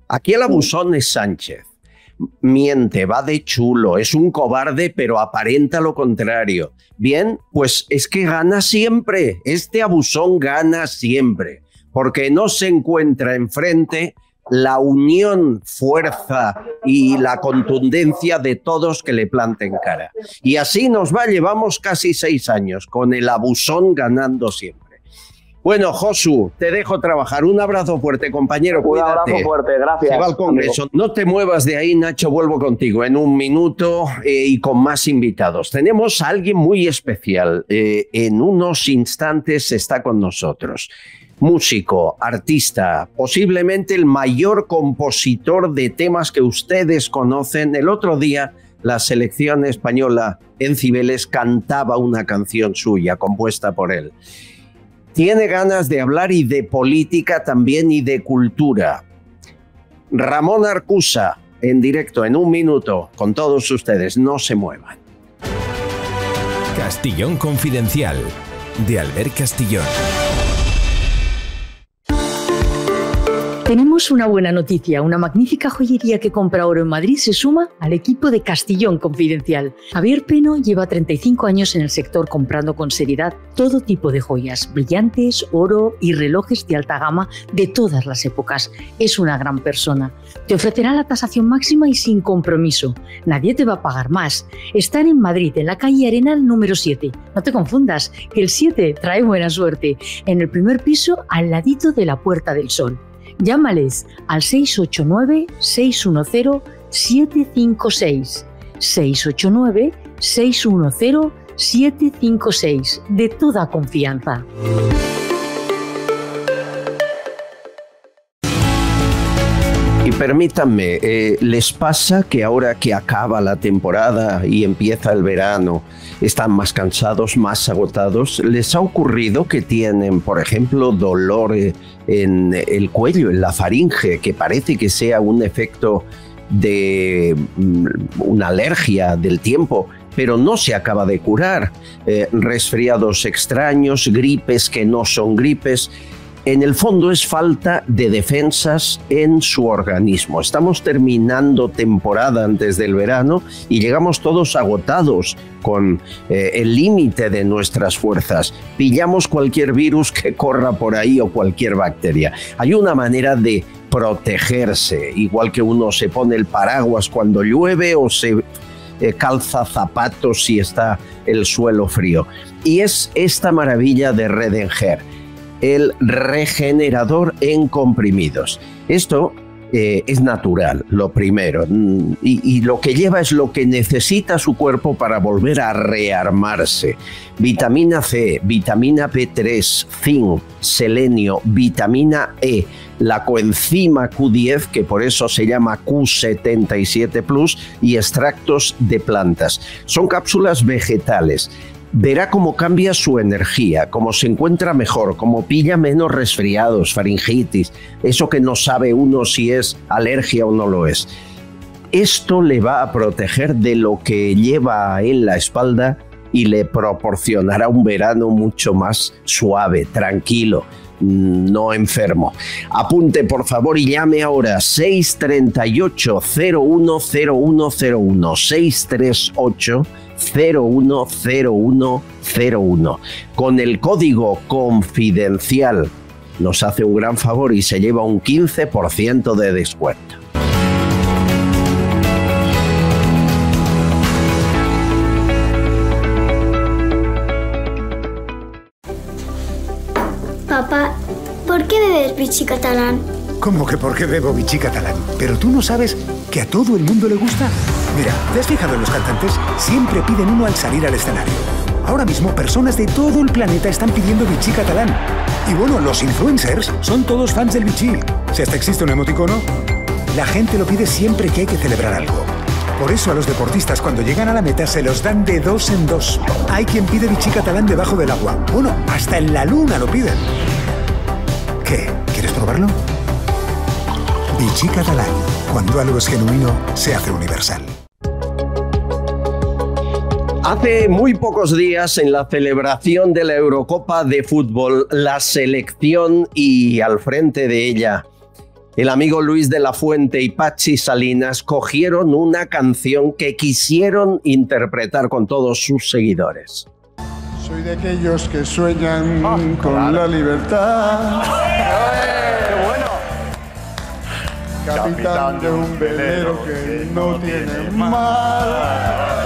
Aquí el abusón es Sánchez. Miente, va de chulo, es un cobarde, pero aparenta lo contrario. Bien, pues es que gana siempre. Este abusón gana siempre, porque no se encuentra enfrente la unión, fuerza y la contundencia de todos que le planten cara. Y así nos va, llevamos casi seis años, con el abusón ganando siempre. Bueno, Josu, te dejo trabajar. Un abrazo fuerte, compañero. Un cuídate. abrazo fuerte, gracias. Se va al Congreso. Amigo. No te muevas de ahí, Nacho, vuelvo contigo en un minuto eh, y con más invitados. Tenemos a alguien muy especial. Eh, en unos instantes está con nosotros. Músico, artista, posiblemente el mayor compositor de temas que ustedes conocen. El otro día la selección española en Cibeles cantaba una canción suya compuesta por él. Tiene ganas de hablar y de política también y de cultura. Ramón Arcusa en directo en un minuto con todos ustedes. No se muevan. Castillón Confidencial de Albert Castillón. Tenemos una buena noticia. Una magnífica joyería que compra oro en Madrid se suma al equipo de Castillón Confidencial. Javier Peno lleva treinta y cinco años en el sector comprando con seriedad todo tipo de joyas, brillantes, oro y relojes de alta gama de todas las épocas. Es una gran persona. Te ofrecerá la tasación máxima y sin compromiso. Nadie te va a pagar más. Están en Madrid, en la calle Arenal número siete. No te confundas, que el siete trae buena suerte. En el primer piso, al ladito de la Puerta del Sol. Llámales al seis ocho nueve, seis uno cero, siete cinco seis, seis ocho nueve, seis uno cero, siete cinco seis, de toda confianza. Y permítanme, eh, ¿les pasa que ahora que acaba la temporada y empieza el verano, están más cansados, más agotados? ¿Les ha ocurrido que tienen, por ejemplo, dolor en el cuello, en la faringe, que parece que sea un efecto de una alergia del tiempo, pero no se acaba de curar? Eh, resfriados extraños, gripes que no son gripes. En el fondo es falta de defensas en su organismo. Estamos terminando temporada antes del verano y llegamos todos agotados con eh, el límite de nuestras fuerzas. Pillamos cualquier virus que corra por ahí o cualquier bacteria. Hay una manera de protegerse, igual que uno se pone el paraguas cuando llueve o se calza zapatos si está el suelo frío. Y es esta maravilla de Redenger, el regenerador en comprimidos. Esto eh, es natural, lo primero, y, y lo que lleva es lo que necesita su cuerpo para volver a rearmarse. Vitamina C, vitamina B tres, zinc, selenio, vitamina E, la coenzima Q diez, que por eso se llama Q setenta y siete plus, y extractos de plantas. Son cápsulas vegetales. Verá cómo cambia su energía, cómo se encuentra mejor, cómo pilla menos resfriados, faringitis, eso que no sabe uno si es alergia o no lo es. Esto le va a proteger de lo que lleva en la espalda y le proporcionará un verano mucho más suave, tranquilo, no enfermo. Apunte, por favor, y llame ahora seis tres ocho, cero uno cero uno cero uno, seis tres ocho, cero uno cero uno cero uno. Con el código confidencial nos hace un gran favor y se lleva un quince por ciento de descuento. Papá, ¿por qué bebes Vichy Catalán? ¿Cómo que por qué bebo Vichy Catalán? Pero tú no sabes que a todo el mundo le gusta. Mira, ¿te has fijado en los cantantes? Siempre piden uno al salir al escenario. Ahora mismo personas de todo el planeta están pidiendo Vichy Catalán. Y bueno, los influencers son todos fans del Vichy. Si hasta existe un emoticono, la gente lo pide siempre que hay que celebrar algo. Por eso a los deportistas cuando llegan a la meta se los dan de dos en dos. Hay quien pide Vichy Catalán debajo del agua. Bueno, hasta en la luna lo piden. ¿Qué? ¿Quieres probarlo? Vichy Catalán. Cuando algo es genuino, se hace universal. Hace muy pocos días, en la celebración de la Eurocopa de fútbol, la selección y al frente de ella el amigo Luis de la Fuente y Pachi Salinas cogieron una canción que quisieron interpretar con todos sus seguidores. Soy de aquellos que sueñan oh, con claro. la libertad. Capitán de un velero que no tiene mar.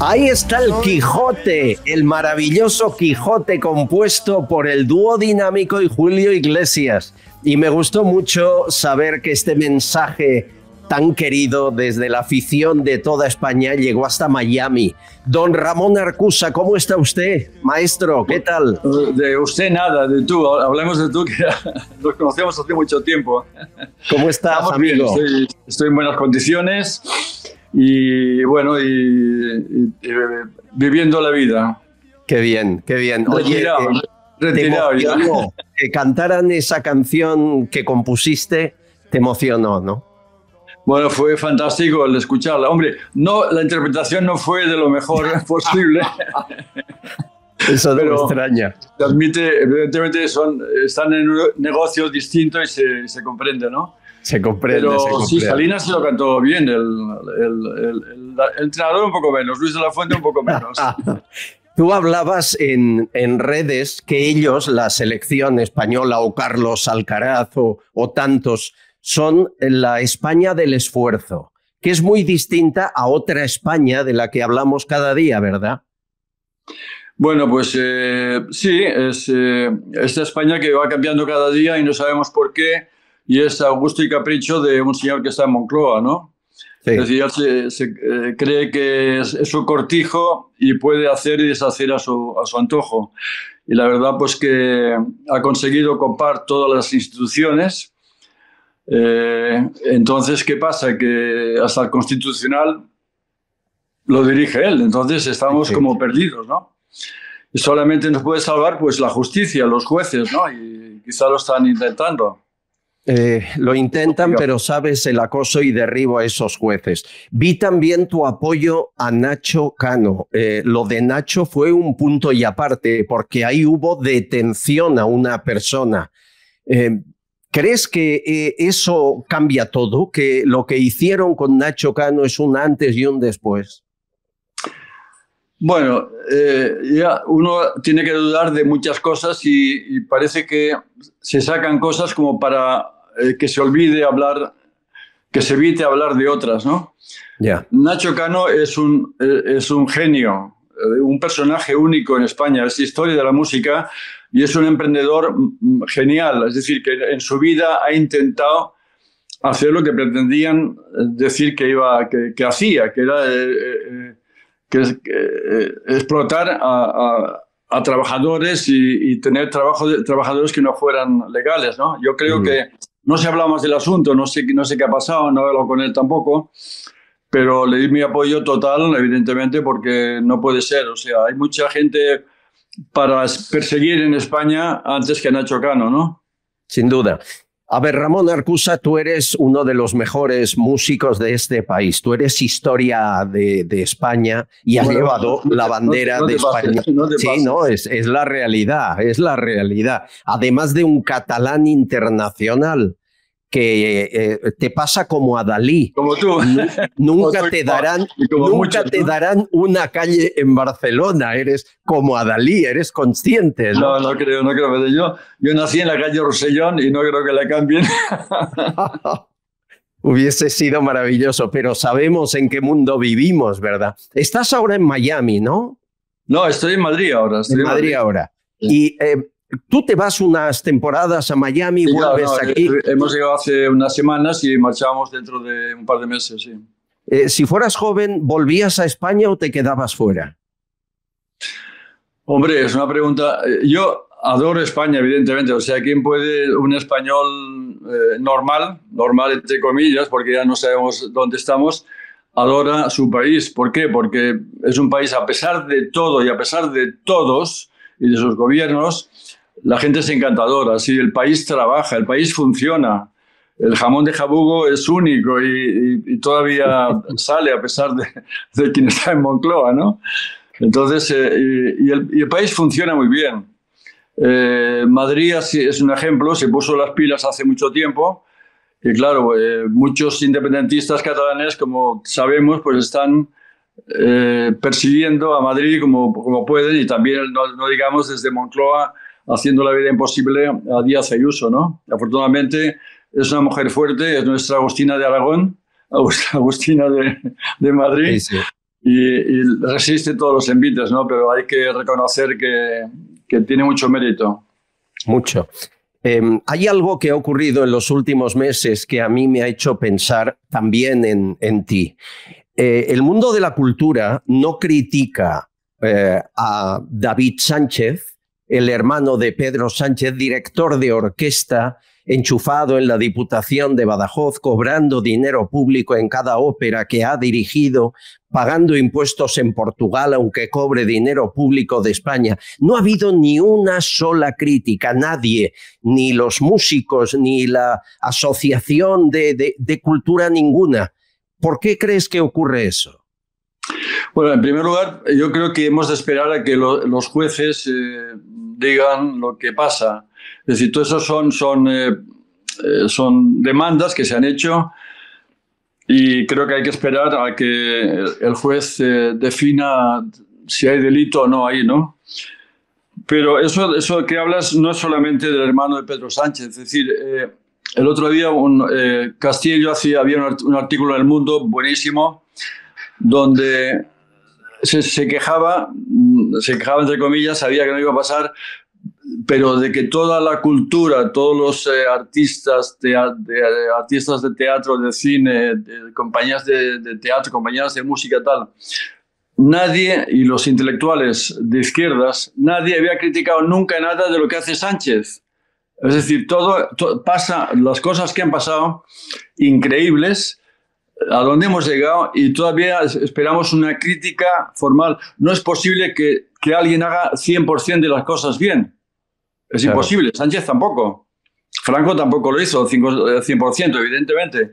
Ahí está el Quijote, el maravilloso Quijote compuesto por el dúo dinámico y Julio Iglesias. Y me gustó mucho saber que este mensaje tan querido desde la afición de toda España llegó hasta Miami. Don Ramón Arcusa, ¿cómo está usted? Maestro, ¿qué tal? De usted nada, de tú. Hablemos de tú, que nos conocemos hace mucho tiempo. ¿Cómo estás, Estamos amigo? Bien, estoy, estoy en buenas condiciones. Y bueno, y, y, y viviendo la vida. Qué bien, qué bien. Retirado, Oye, retirado te emocionó, ya. Que cantaran esa canción que compusiste, te emocionó, ¿no? Bueno, fue fantástico el escucharla. Hombre, no, la interpretación no fue de lo mejor posible. Eso no me extraña. Se admite, evidentemente, son, están en negocios distintos y se, se comprende, ¿no? Se comprende, Pero, se comprende. Sí, Salinas se lo cantó bien, el, el, el, el, el entrenador un poco menos, Luis de la Fuente un poco menos. Tú hablabas en, en redes que ellos, la selección española o Carlos Alcaraz o, o tantos, son la España del esfuerzo, que es muy distinta a otra España de la que hablamos cada día, ¿verdad? Bueno, pues eh, sí, es eh, esta España que va cambiando cada día y no sabemos por qué, y es a gusto y capricho de un señor que está en Moncloa, ¿no? Sí. Es decir, se, se eh, cree que es, es su cortijo y puede hacer y deshacer a su, a su antojo. Y la verdad, pues que ha conseguido copar todas las instituciones. Eh, entonces, ¿qué pasa? Que hasta el Constitucional lo dirige él. Entonces estamos sí. como perdidos, ¿no? Y solamente nos puede salvar pues la justicia, los jueces, ¿no? Y quizá lo están intentando. Eh, lo intentan, pero sabes el acoso y derribo a esos jueces. Vi también tu apoyo a Nacho Cano. Eh, lo de Nacho fue un punto y aparte, porque ahí hubo detención a una persona. Eh, ¿Crees que eh, eso cambia todo? ¿Que lo que hicieron con Nacho Cano es un antes y un después? Bueno, eh, ya uno tiene que dudar de muchas cosas y, y parece que se sacan cosas como para eh, que se olvide hablar, que se evite hablar de otras, ¿no? Yeah. Nacho Cano es un, eh, es un genio, eh, un personaje único en España, es historia de la música y es un emprendedor genial, es decir, que en su vida ha intentado hacer lo que pretendían decir que, iba, que, que hacía, que era... Eh, eh, que es eh, explotar a, a, a trabajadores y, y tener trabajo de, trabajadores que no fueran legales, ¿no? Yo creo mm. que no se ha hablado más del asunto, no sé, no sé qué ha pasado, no he hablado con él tampoco, pero le di mi apoyo total, evidentemente, porque no puede ser. O sea, hay mucha gente para perseguir en España antes que Nacho Cano, ¿no? Sin duda. A ver, Ramón Arcusa, tú eres uno de los mejores músicos de este país. Tú eres historia de, de España y has bueno, llevado no, la bandera no, no de España. Pases, no sí, pases. no, es, es la realidad, es la realidad. Además de un catalán internacional que eh, te pasa como a Dalí. Como tú. Nunca te darán, nunca muchos, te ¿no? darán una calle en Barcelona. Eres como a Dalí, eres consciente, ¿no? No, no creo, no creo. Yo, yo nací en la calle Rosellón y no creo que la cambien. Hubiese sido maravilloso, pero sabemos en qué mundo vivimos, ¿verdad? Estás ahora en Miami, ¿no? No, estoy en Madrid ahora. Estoy en Madrid, Madrid ahora. Sí. Y... Eh, tú te vas unas temporadas a Miami, sí, vuelves no, no, aquí. Hemos llegado hace unas semanas y marchamos dentro de un par de meses, sí. Eh, si fueras joven, ¿volvías a España o te quedabas fuera? Hombre, es una pregunta... Yo adoro España, evidentemente. O sea, ¿quién puede un español eh, normal, normal entre comillas, porque ya no sabemos dónde estamos, adora su país? ¿Por qué? Porque es un país, a pesar de todo y a pesar de todos y de sus gobiernos, la gente es encantadora, sí, el país trabaja, el país funciona. El jamón de Jabugo es único y, y, y todavía sale a pesar de, de quien está en Moncloa, ¿no? Entonces, eh, y, y, el, y el país funciona muy bien. Eh, Madrid es un ejemplo, se puso las pilas hace mucho tiempo y claro, eh, muchos independentistas catalanes, como sabemos, pues están... Eh, persiguiendo a Madrid como, como pueden y también, no, no digamos, desde Moncloa haciendo la vida imposible a Díaz Ayuso, ¿no? Afortunadamente es una mujer fuerte, es nuestra Agustina de Aragón, Agustina de, de Madrid, sí, sí. Y, y resiste todos los envites, ¿no? Pero hay que reconocer que, que tiene mucho mérito. Mucho. Eh, hay algo que ha ocurrido en los últimos meses que a mí me ha hecho pensar también en, en ti. Eh, el mundo de la cultura no critica eh, a David Sánchez, el hermano de Pedro Sánchez, director de orquesta, enchufado en la Diputación de Badajoz, cobrando dinero público en cada ópera que ha dirigido, pagando impuestos en Portugal, aunque cobre dinero público de España. No ha habido ni una sola crítica, nadie, ni los músicos, ni la asociación de, de, de cultura ninguna. ¿Por qué crees que ocurre eso? Bueno, en primer lugar, yo creo que hemos de esperar a que lo, los jueces eh, digan lo que pasa. Es decir, todo eso son, son, eh, son demandas que se han hecho y creo que hay que esperar a que el juez eh, defina si hay delito o no ahí, ¿no? Pero eso, eso que hablas no es solamente del hermano de Pedro Sánchez. Es decir, eh, el otro día un, eh, Castillo hacía, había un, un artículo en El Mundo buenísimo donde se, se quejaba, se quejaba entre comillas, sabía que no iba a pasar, pero de que toda la cultura, todos los eh, artistas, te, de, artistas de teatro, de cine, de, compañías de, de teatro, compañías de música, tal, nadie, y los intelectuales de izquierdas, nadie había criticado nunca nada de lo que hace Sánchez. Es decir, todo, todo pasa, las cosas que han pasado, increíbles, a dónde hemos llegado y todavía esperamos una crítica formal. No es posible que, que alguien haga cien por ciento de las cosas bien. Es claro. Imposible. Sánchez tampoco. Franco tampoco lo hizo cien por ciento, evidentemente.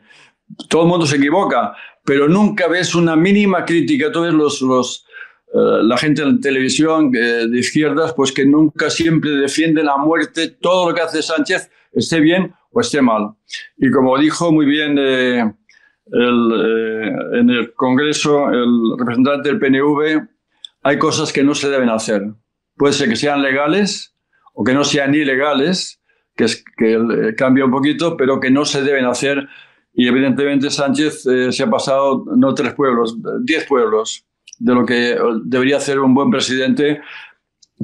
Todo el mundo se equivoca, pero nunca ves una mínima crítica. Tú ves los, los, eh, la gente en la televisión eh, de izquierdas, pues que nunca, siempre defienden a muerte todo lo que hace Sánchez, esté bien o esté mal. Y como dijo muy bien... Eh, El, eh, en el Congreso, el representante del P N V, hay cosas que no se deben hacer. Puede ser que sean legales o que no sean ilegales, que, es, que eh, cambia un poquito, pero que no se deben hacer. Y evidentemente Sánchez eh, se ha pasado, no tres pueblos, diez pueblos, de lo que debería hacer un buen presidente,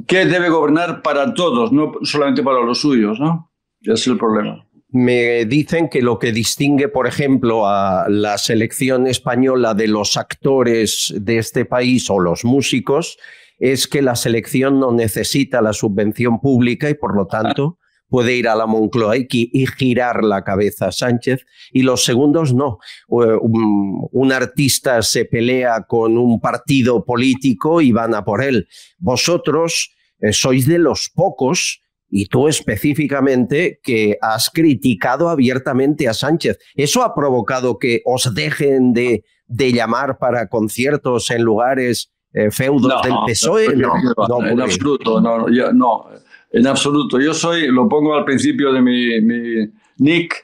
que debe gobernar para todos, no solamente para los suyos, ¿no? Ese es el problema. Me dicen que lo que distingue, por ejemplo, a la selección española de los actores de este país o los músicos es que la selección no necesita la subvención pública y, por lo tanto, puede ir a la Moncloa y, y girar la cabeza a Sánchez. Y los segundos no. Un, un artista se pelea con un partido político y van a por él. Vosotros eh, sois de los pocos... Y tú específicamente que has criticado abiertamente a Sánchez. ¿Eso ha provocado que os dejen de, de llamar para conciertos en lugares eh, feudos no, del P S O E? No, no, no en absoluto, no, yo, no, en absoluto. Yo soy, lo pongo al principio de mi, mi nick,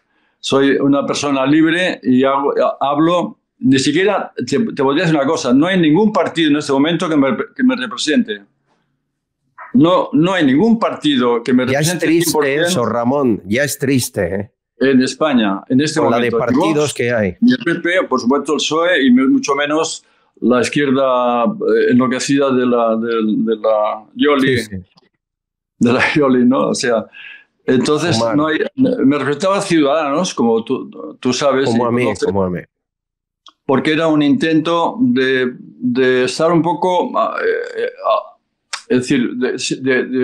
soy una persona libre y hago, hablo, ni siquiera, te, te voy a decir una cosa, no hay ningún partido en este momento que me, que me represente. No, no hay ningún partido que me represente. Ya es triste eso, Ramón, ya es triste. ¿eh? En España, en este Con momento. Con la de partidos Vox, que hay. Y el P P, por supuesto el P S O E, y mucho menos la izquierda enloquecida de la, de, de la Yoli. Sí, sí. De la Yoli, ¿no? O sea, entonces no hay, me representaba a Ciudadanos, como tú, tú sabes. Como a mí, no te, como a mí. Porque era un intento de, de estar un poco... Eh, a, Es decir, de, de, de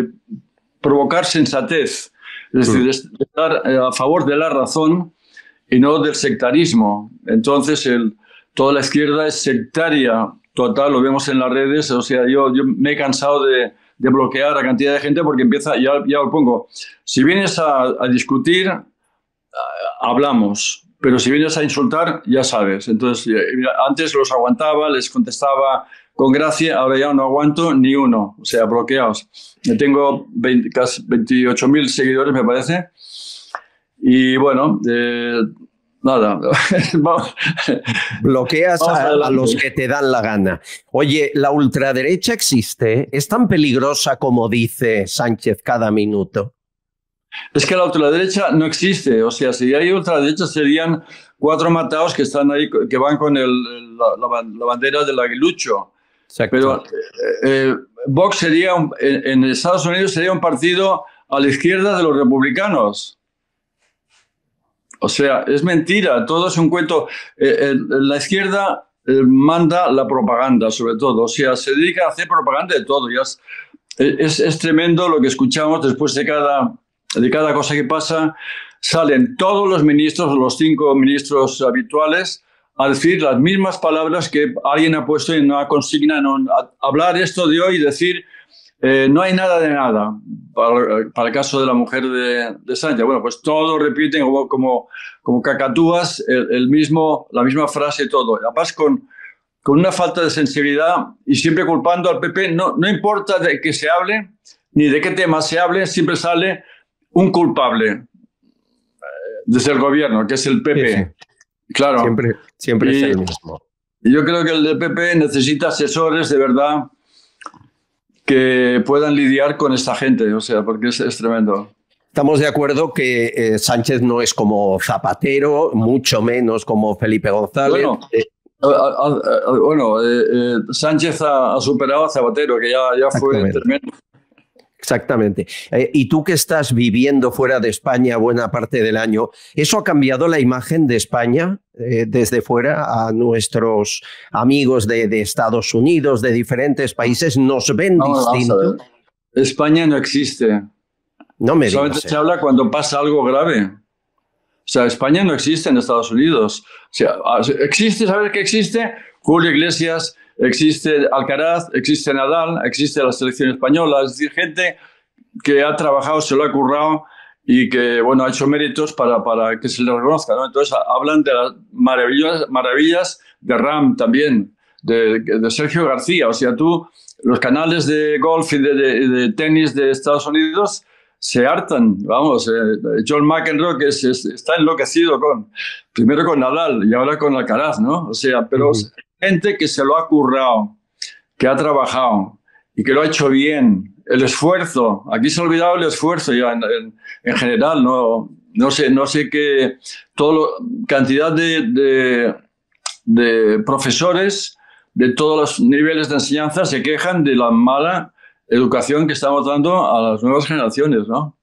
provocar sensatez, es decir, de estar a favor de la razón y no del sectarismo. Entonces, el, toda la izquierda es sectaria total, lo vemos en las redes. O sea, yo, yo me he cansado de, de bloquear a cantidad de gente porque empieza, ya, ya lo pongo, si vienes a, a discutir, hablamos, pero si vienes a insultar, ya sabes. Entonces, antes los aguantaba, les contestaba... Con gracia, ahora ya no aguanto ni uno, o sea, bloqueados. Yo tengo veinte, casi veintiocho mil seguidores, me parece, y bueno, eh, nada. Bloqueas a, a los que te dan la gana. Oye, ¿la ultraderecha existe? ¿Es tan peligrosa como dice Sánchez cada minuto? Es que la ultraderecha no existe, o sea, si hay ultraderecha serían cuatro matados que están ahí, que van con el, la, la, la bandera del aguilucho. Exacto. Pero eh, Vox sería, un, en, en Estados Unidos sería un partido a la izquierda de los republicanos. O sea, es mentira, todo es un cuento. Eh, eh, la izquierda eh, manda la propaganda, sobre todo. O sea, se dedica a hacer propaganda de todo. Ya es, es, es tremendo lo que escuchamos después de cada, de cada cosa que pasa. Salen todos los ministros, los cinco ministros habituales, a decir las mismas palabras que alguien ha puesto en una consigna, en un, a, hablar esto de hoy y decir eh, no hay nada de nada, para, para el caso de la mujer de, de Sánchez. Bueno, pues todos repiten como, como, como cacatúas el, el mismo, la misma frase y todo. Además, con, con una falta de sensibilidad y siempre culpando al P P. No, no importa de qué se hable ni de qué tema se hable, siempre sale un culpable desde el gobierno, que es el P P. Sí, sí. Claro. Siempre, siempre y, es el mismo. Yo creo que el P P necesita asesores de verdad que puedan lidiar con esta gente, o sea, porque es, es tremendo. Estamos de acuerdo que eh, Sánchez no es como Zapatero, mucho menos como Felipe González. Bueno, eh, a, a, a, bueno eh, eh, Sánchez ha, ha superado a Zapatero, que ya, ya fue tremendo. Exactamente. Eh, y tú que estás viviendo fuera de España buena parte del año, ¿eso ha cambiado la imagen de España eh, desde fuera? A nuestros amigos de, de Estados Unidos, de diferentes países, ¿nos ven distinto? España no existe. No me Solamente digas, se eh. habla cuando pasa algo grave. O sea, España no existe en Estados Unidos. O sea, existe, ¿sabes qué existe? Julio Iglesias, existe Alcaraz, existe Nadal, existe la selección española. Es decir, gente que ha trabajado, se lo ha currado y que, bueno, ha hecho méritos para, para que se le reconozca, ¿no? Entonces, hablan de las maravillas, maravillas de Ram también, de, de Sergio García. O sea, tú, los canales de golf y de, de, de tenis de Estados Unidos se hartan, vamos, eh, John McEnroe que es, es, está enloquecido con, primero con Nadal y ahora con Alcaraz, ¿no? O sea, pero uh-huh. gente que se lo ha currado, que ha trabajado y que lo ha hecho bien, el esfuerzo, aquí se ha olvidado el esfuerzo ya en, en, en general, ¿no? No sé, no sé qué, todo lo, cantidad de, de, de profesores de todos los niveles de enseñanza se quejan de la mala educación que estamos dando a las nuevas generaciones, ¿no?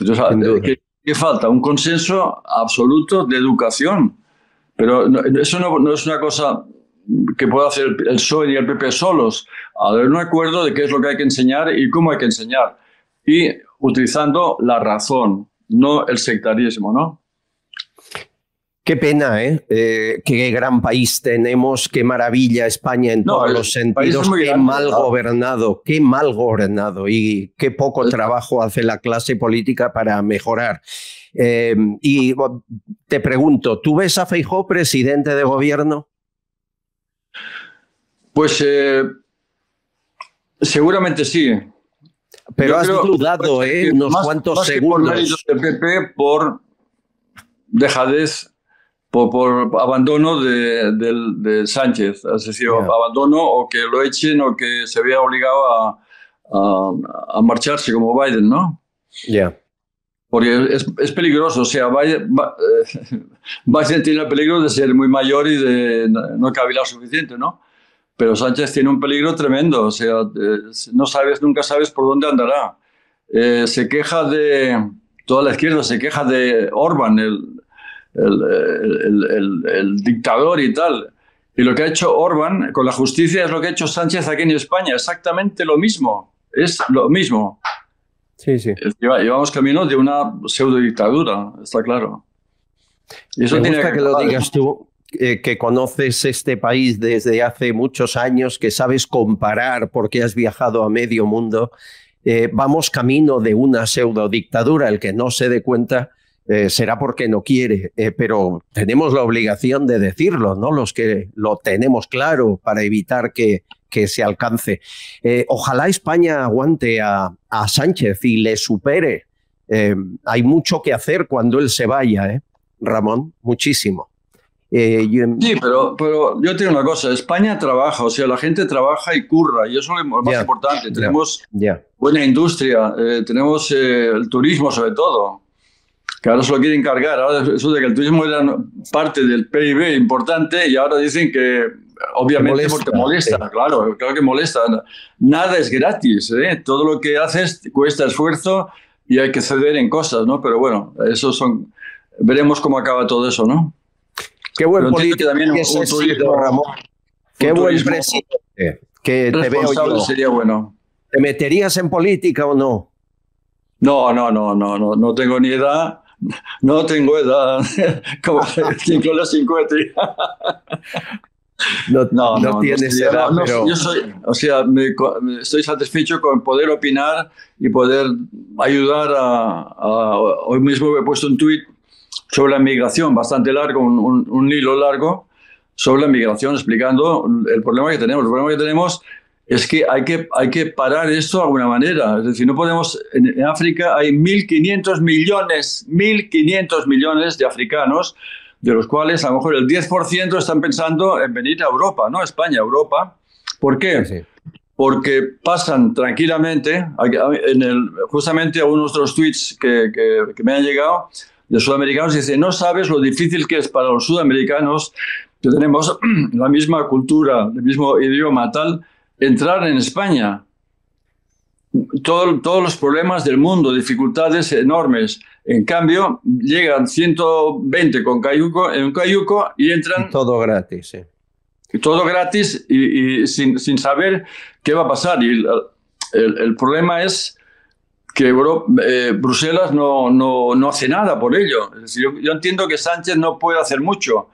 Entonces, ¿qué, ¿qué falta? Un consenso absoluto de educación. Pero no, eso no, no es una cosa que pueda hacer el P S O E y el P P solos. Haber un acuerdo de qué es lo que hay que enseñar y cómo hay que enseñar. Y utilizando la razón, no el sectarismo, ¿no? Qué pena, ¿eh? eh qué gran país tenemos, qué maravilla España en no, todos los sentidos, qué grande, mal ¿verdad? gobernado, qué mal gobernado y qué poco trabajo hace la clase política para mejorar. Eh, y te pregunto, ¿tú ves a Feijóo presidente de gobierno? Pues eh, seguramente sí. Pero Yo has creo, dudado pues, eh, unos más, cuantos más segundos. Que por el P P por dejadez. Por, por abandono de, de, de Sánchez, es decir, yeah. abandono o que lo echen o que se vea obligado a, a, a marcharse como Biden, ¿no? Ya. Yeah. Porque es, es peligroso, o sea, Biden, Biden tiene el peligro de ser muy mayor y de no cavilar suficiente, ¿no? Pero Sánchez tiene un peligro tremendo, o sea, no sabes, nunca sabes por dónde andará. Eh, se queja de, toda la izquierda se queja de Orban, el... El, el, el, el dictador y tal. Y lo que ha hecho Orban con la justicia es lo que ha hecho Sánchez aquí en España. Exactamente lo mismo. Es lo mismo. Sí, sí. Llevamos camino de una pseudo-dictadura, está claro. Y eso Me tiene gusta que, que lo digas tú, eh, que conoces este país desde hace muchos años, que sabes comparar porque has viajado a medio mundo. Eh, vamos camino de una pseudo-dictadura. El que no se dé cuenta... Eh, será porque no quiere, eh, pero tenemos la obligación de decirlo, ¿no? Los que lo tenemos claro para evitar que, que se alcance. Eh, ojalá España aguante a, a Sánchez y le supere. Eh, hay mucho que hacer cuando él se vaya, ¿eh? Ramón, muchísimo. Eh, yo... Sí, pero, pero yo te digo una cosa, España trabaja, o sea, la gente trabaja y curra, y eso es lo más yeah, importante. Tenemos yeah, yeah. buena industria, eh, tenemos eh, el turismo sobre todo. Que ahora se lo quieren cargar, ahora eso de que el turismo era parte del P I B importante y ahora dicen que obviamente molesta, porque molesta, eh. claro, claro que molesta. Nada es gratis, ¿eh? Todo lo que haces cuesta esfuerzo y hay que ceder en cosas, ¿no? Pero bueno, eso son, veremos cómo acaba todo eso, ¿no? Qué buen político también que un turismo, Ramón. Qué buen presidente que te veo yo. Sería bueno. ¿Te meterías en política o no? No, no, no, no, no, no tengo ni edad. No tengo edad, como cinco a los cincuenta. No, no, no, no tienes no, edad, no, pero... Yo soy, o sea, me, me estoy satisfecho con poder opinar y poder ayudar a... a hoy mismo he puesto un tuit sobre la migración, bastante largo, un, un, un hilo largo, sobre la migración, explicando el problema que tenemos. El problema que tenemos es que hay que, hay que parar esto de alguna manera. Es decir, no podemos... En, en África hay mil quinientos millones, mil quinientos millones de africanos, de los cuales a lo mejor el diez por ciento están pensando en venir a Europa, no a España, a Europa. ¿Por qué? Sí. Porque pasan tranquilamente, en el, justamente a unos de los tweets que, que, que me han llegado de sudamericanos, dice, no sabes lo difícil que es para los sudamericanos, que tenemos la misma cultura, el mismo idioma, tal, entrar en España. Todo, todos los problemas del mundo, dificultades enormes. En cambio, llegan ciento veinte con cayuco, en cayuco y entran... Y todo gratis, ¿eh? Y todo gratis y, y sin, sin saber qué va a pasar. Y el, el, el problema es que Europa, eh, Bruselas no, no, no hace nada por ello. Es decir, yo, yo entiendo que Sánchez no puede hacer mucho,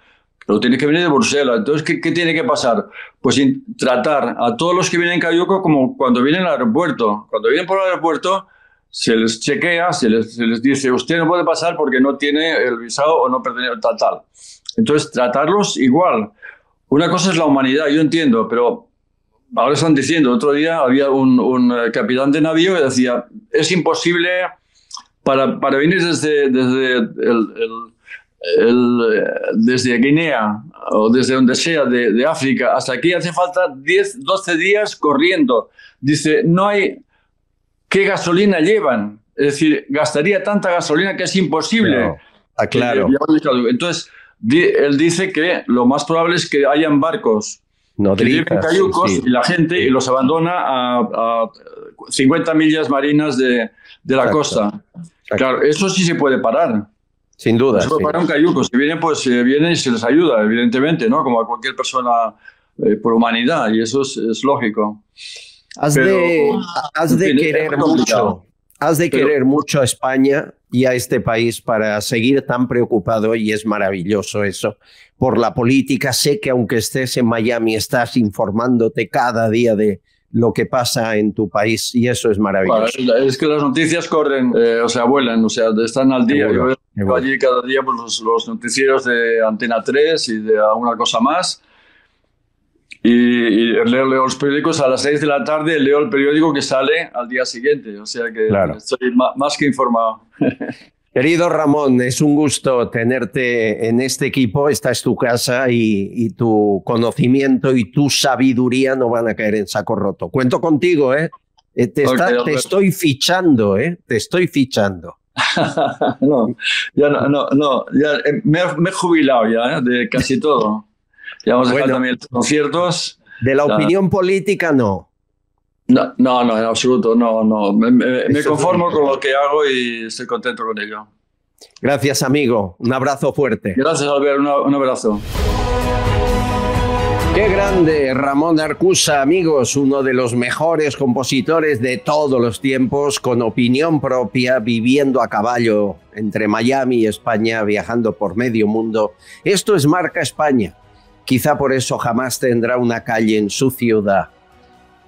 pero tiene que venir de Bruselas. Entonces, ¿qué, qué tiene que pasar? Pues tratar a todos los que vienen en cayuco como cuando vienen al aeropuerto. Cuando vienen por el aeropuerto, se les chequea, se les, se les dice, usted no puede pasar porque no tiene el visado o no pertenece tal, tal. Entonces, tratarlos igual. Una cosa es la humanidad, yo entiendo, pero ahora están diciendo, otro día había un, un capitán de navío que decía, es imposible para, para venir desde, desde el... el El, desde Guinea o desde donde sea de, de África hasta aquí hace falta diez, doce días corriendo. Dice, no hay... ¿Qué gasolina llevan? Es decir, gastaría tanta gasolina que es imposible. Claro. Ah, claro. Entonces, di, él dice que lo más probable es que hayan barcos nodritas, que lleven cayucos, sí, sí, y la gente, sí, y los abandona a, a cincuenta millas marinas de, de la, exacto, costa. Exacto. Claro, eso sí se puede parar. Sin duda. Solo para un cayuco. Si vienen, pues eh, vienen y se les ayuda, evidentemente, ¿no? Como a cualquier persona eh, por humanidad, y eso es, es lógico. Has, Pero, de, has de querer mucho. Has de Pero, querer mucho a España y a este país para seguir tan preocupado, y es maravilloso eso, por la política. Sé que aunque estés en Miami, estás informándote cada día de lo que pasa en tu país, y eso es maravilloso. Bueno, es que las noticias corren, eh, o sea, vuelan, o sea, están al día. Yo veo bueno. allí cada día pues, los, los noticieros de Antena tres y de alguna cosa más, y, y leo, leo los periódicos a las seis de la tarde, leo el periódico que sale al día siguiente, o sea que claro. estoy más, más que informado. Querido Ramón, es un gusto tenerte en este equipo. Esta es tu casa y, y tu conocimiento y tu sabiduría no van a caer en saco roto. Cuento contigo, ¿eh? Te, okay, está, te estoy fichando, ¿eh? Te estoy fichando. no, ya no, no, no ya, me, me he jubilado ya, ¿eh? De casi todo. Ya vamos a dejar bueno, también los conciertos. De la ya. opinión política, no. No, no, no, en absoluto, no, no. Me, me, me conformo con lo que hago y estoy contento con ello. Gracias, amigo. Un abrazo fuerte. Gracias, Albert. Una, un abrazo. Qué grande, Ramón Arcusa, amigos, uno de los mejores compositores de todos los tiempos, con opinión propia, viviendo a caballo entre Miami y España, viajando por medio mundo. Esto es Marca España. Quizá por eso jamás tendrá una calle en su ciudad.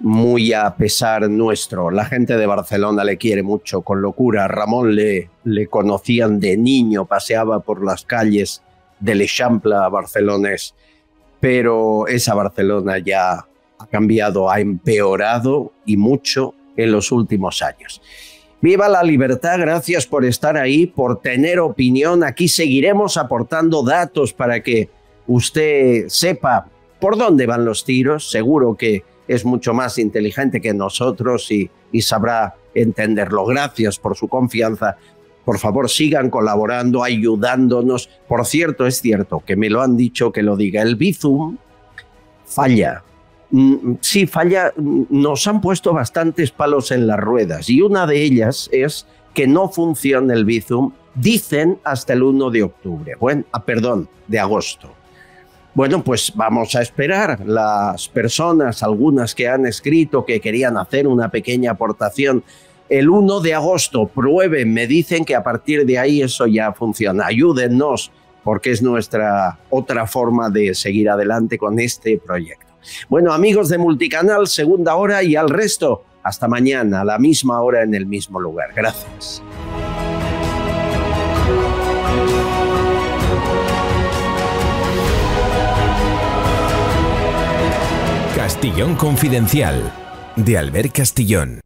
Muy a pesar nuestro, la gente de Barcelona le quiere mucho, con locura. Ramón le, le conocían de niño, paseaba por las calles de l'Eixample barcelonés, pero esa Barcelona ya ha cambiado, ha empeorado y mucho en los últimos años. Viva la libertad, gracias por estar ahí, por tener opinión. Aquí seguiremos aportando datos para que usted sepa por dónde van los tiros, seguro que es mucho más inteligente que nosotros y, y sabrá entenderlo. Gracias por su confianza. Por favor, sigan colaborando, ayudándonos. Por cierto, es cierto que me lo han dicho que lo diga. El Bizum falla. Sí, falla. Nos han puesto bastantes palos en las ruedas y una de ellas es que no funciona el Bizum, dicen, hasta el primero de octubre. Bueno, ah, perdón, de agosto. Bueno, pues vamos a esperar. Las personas, algunas que han escrito que querían hacer una pequeña aportación, el primero de agosto, prueben, me dicen que a partir de ahí eso ya funciona. Ayúdennos, porque es nuestra otra forma de seguir adelante con este proyecto. Bueno, amigos de Multicanal, segunda hora y al resto, hasta mañana, a la misma hora en el mismo lugar. Gracias. Castillón Confidencial, de Albert Castillón.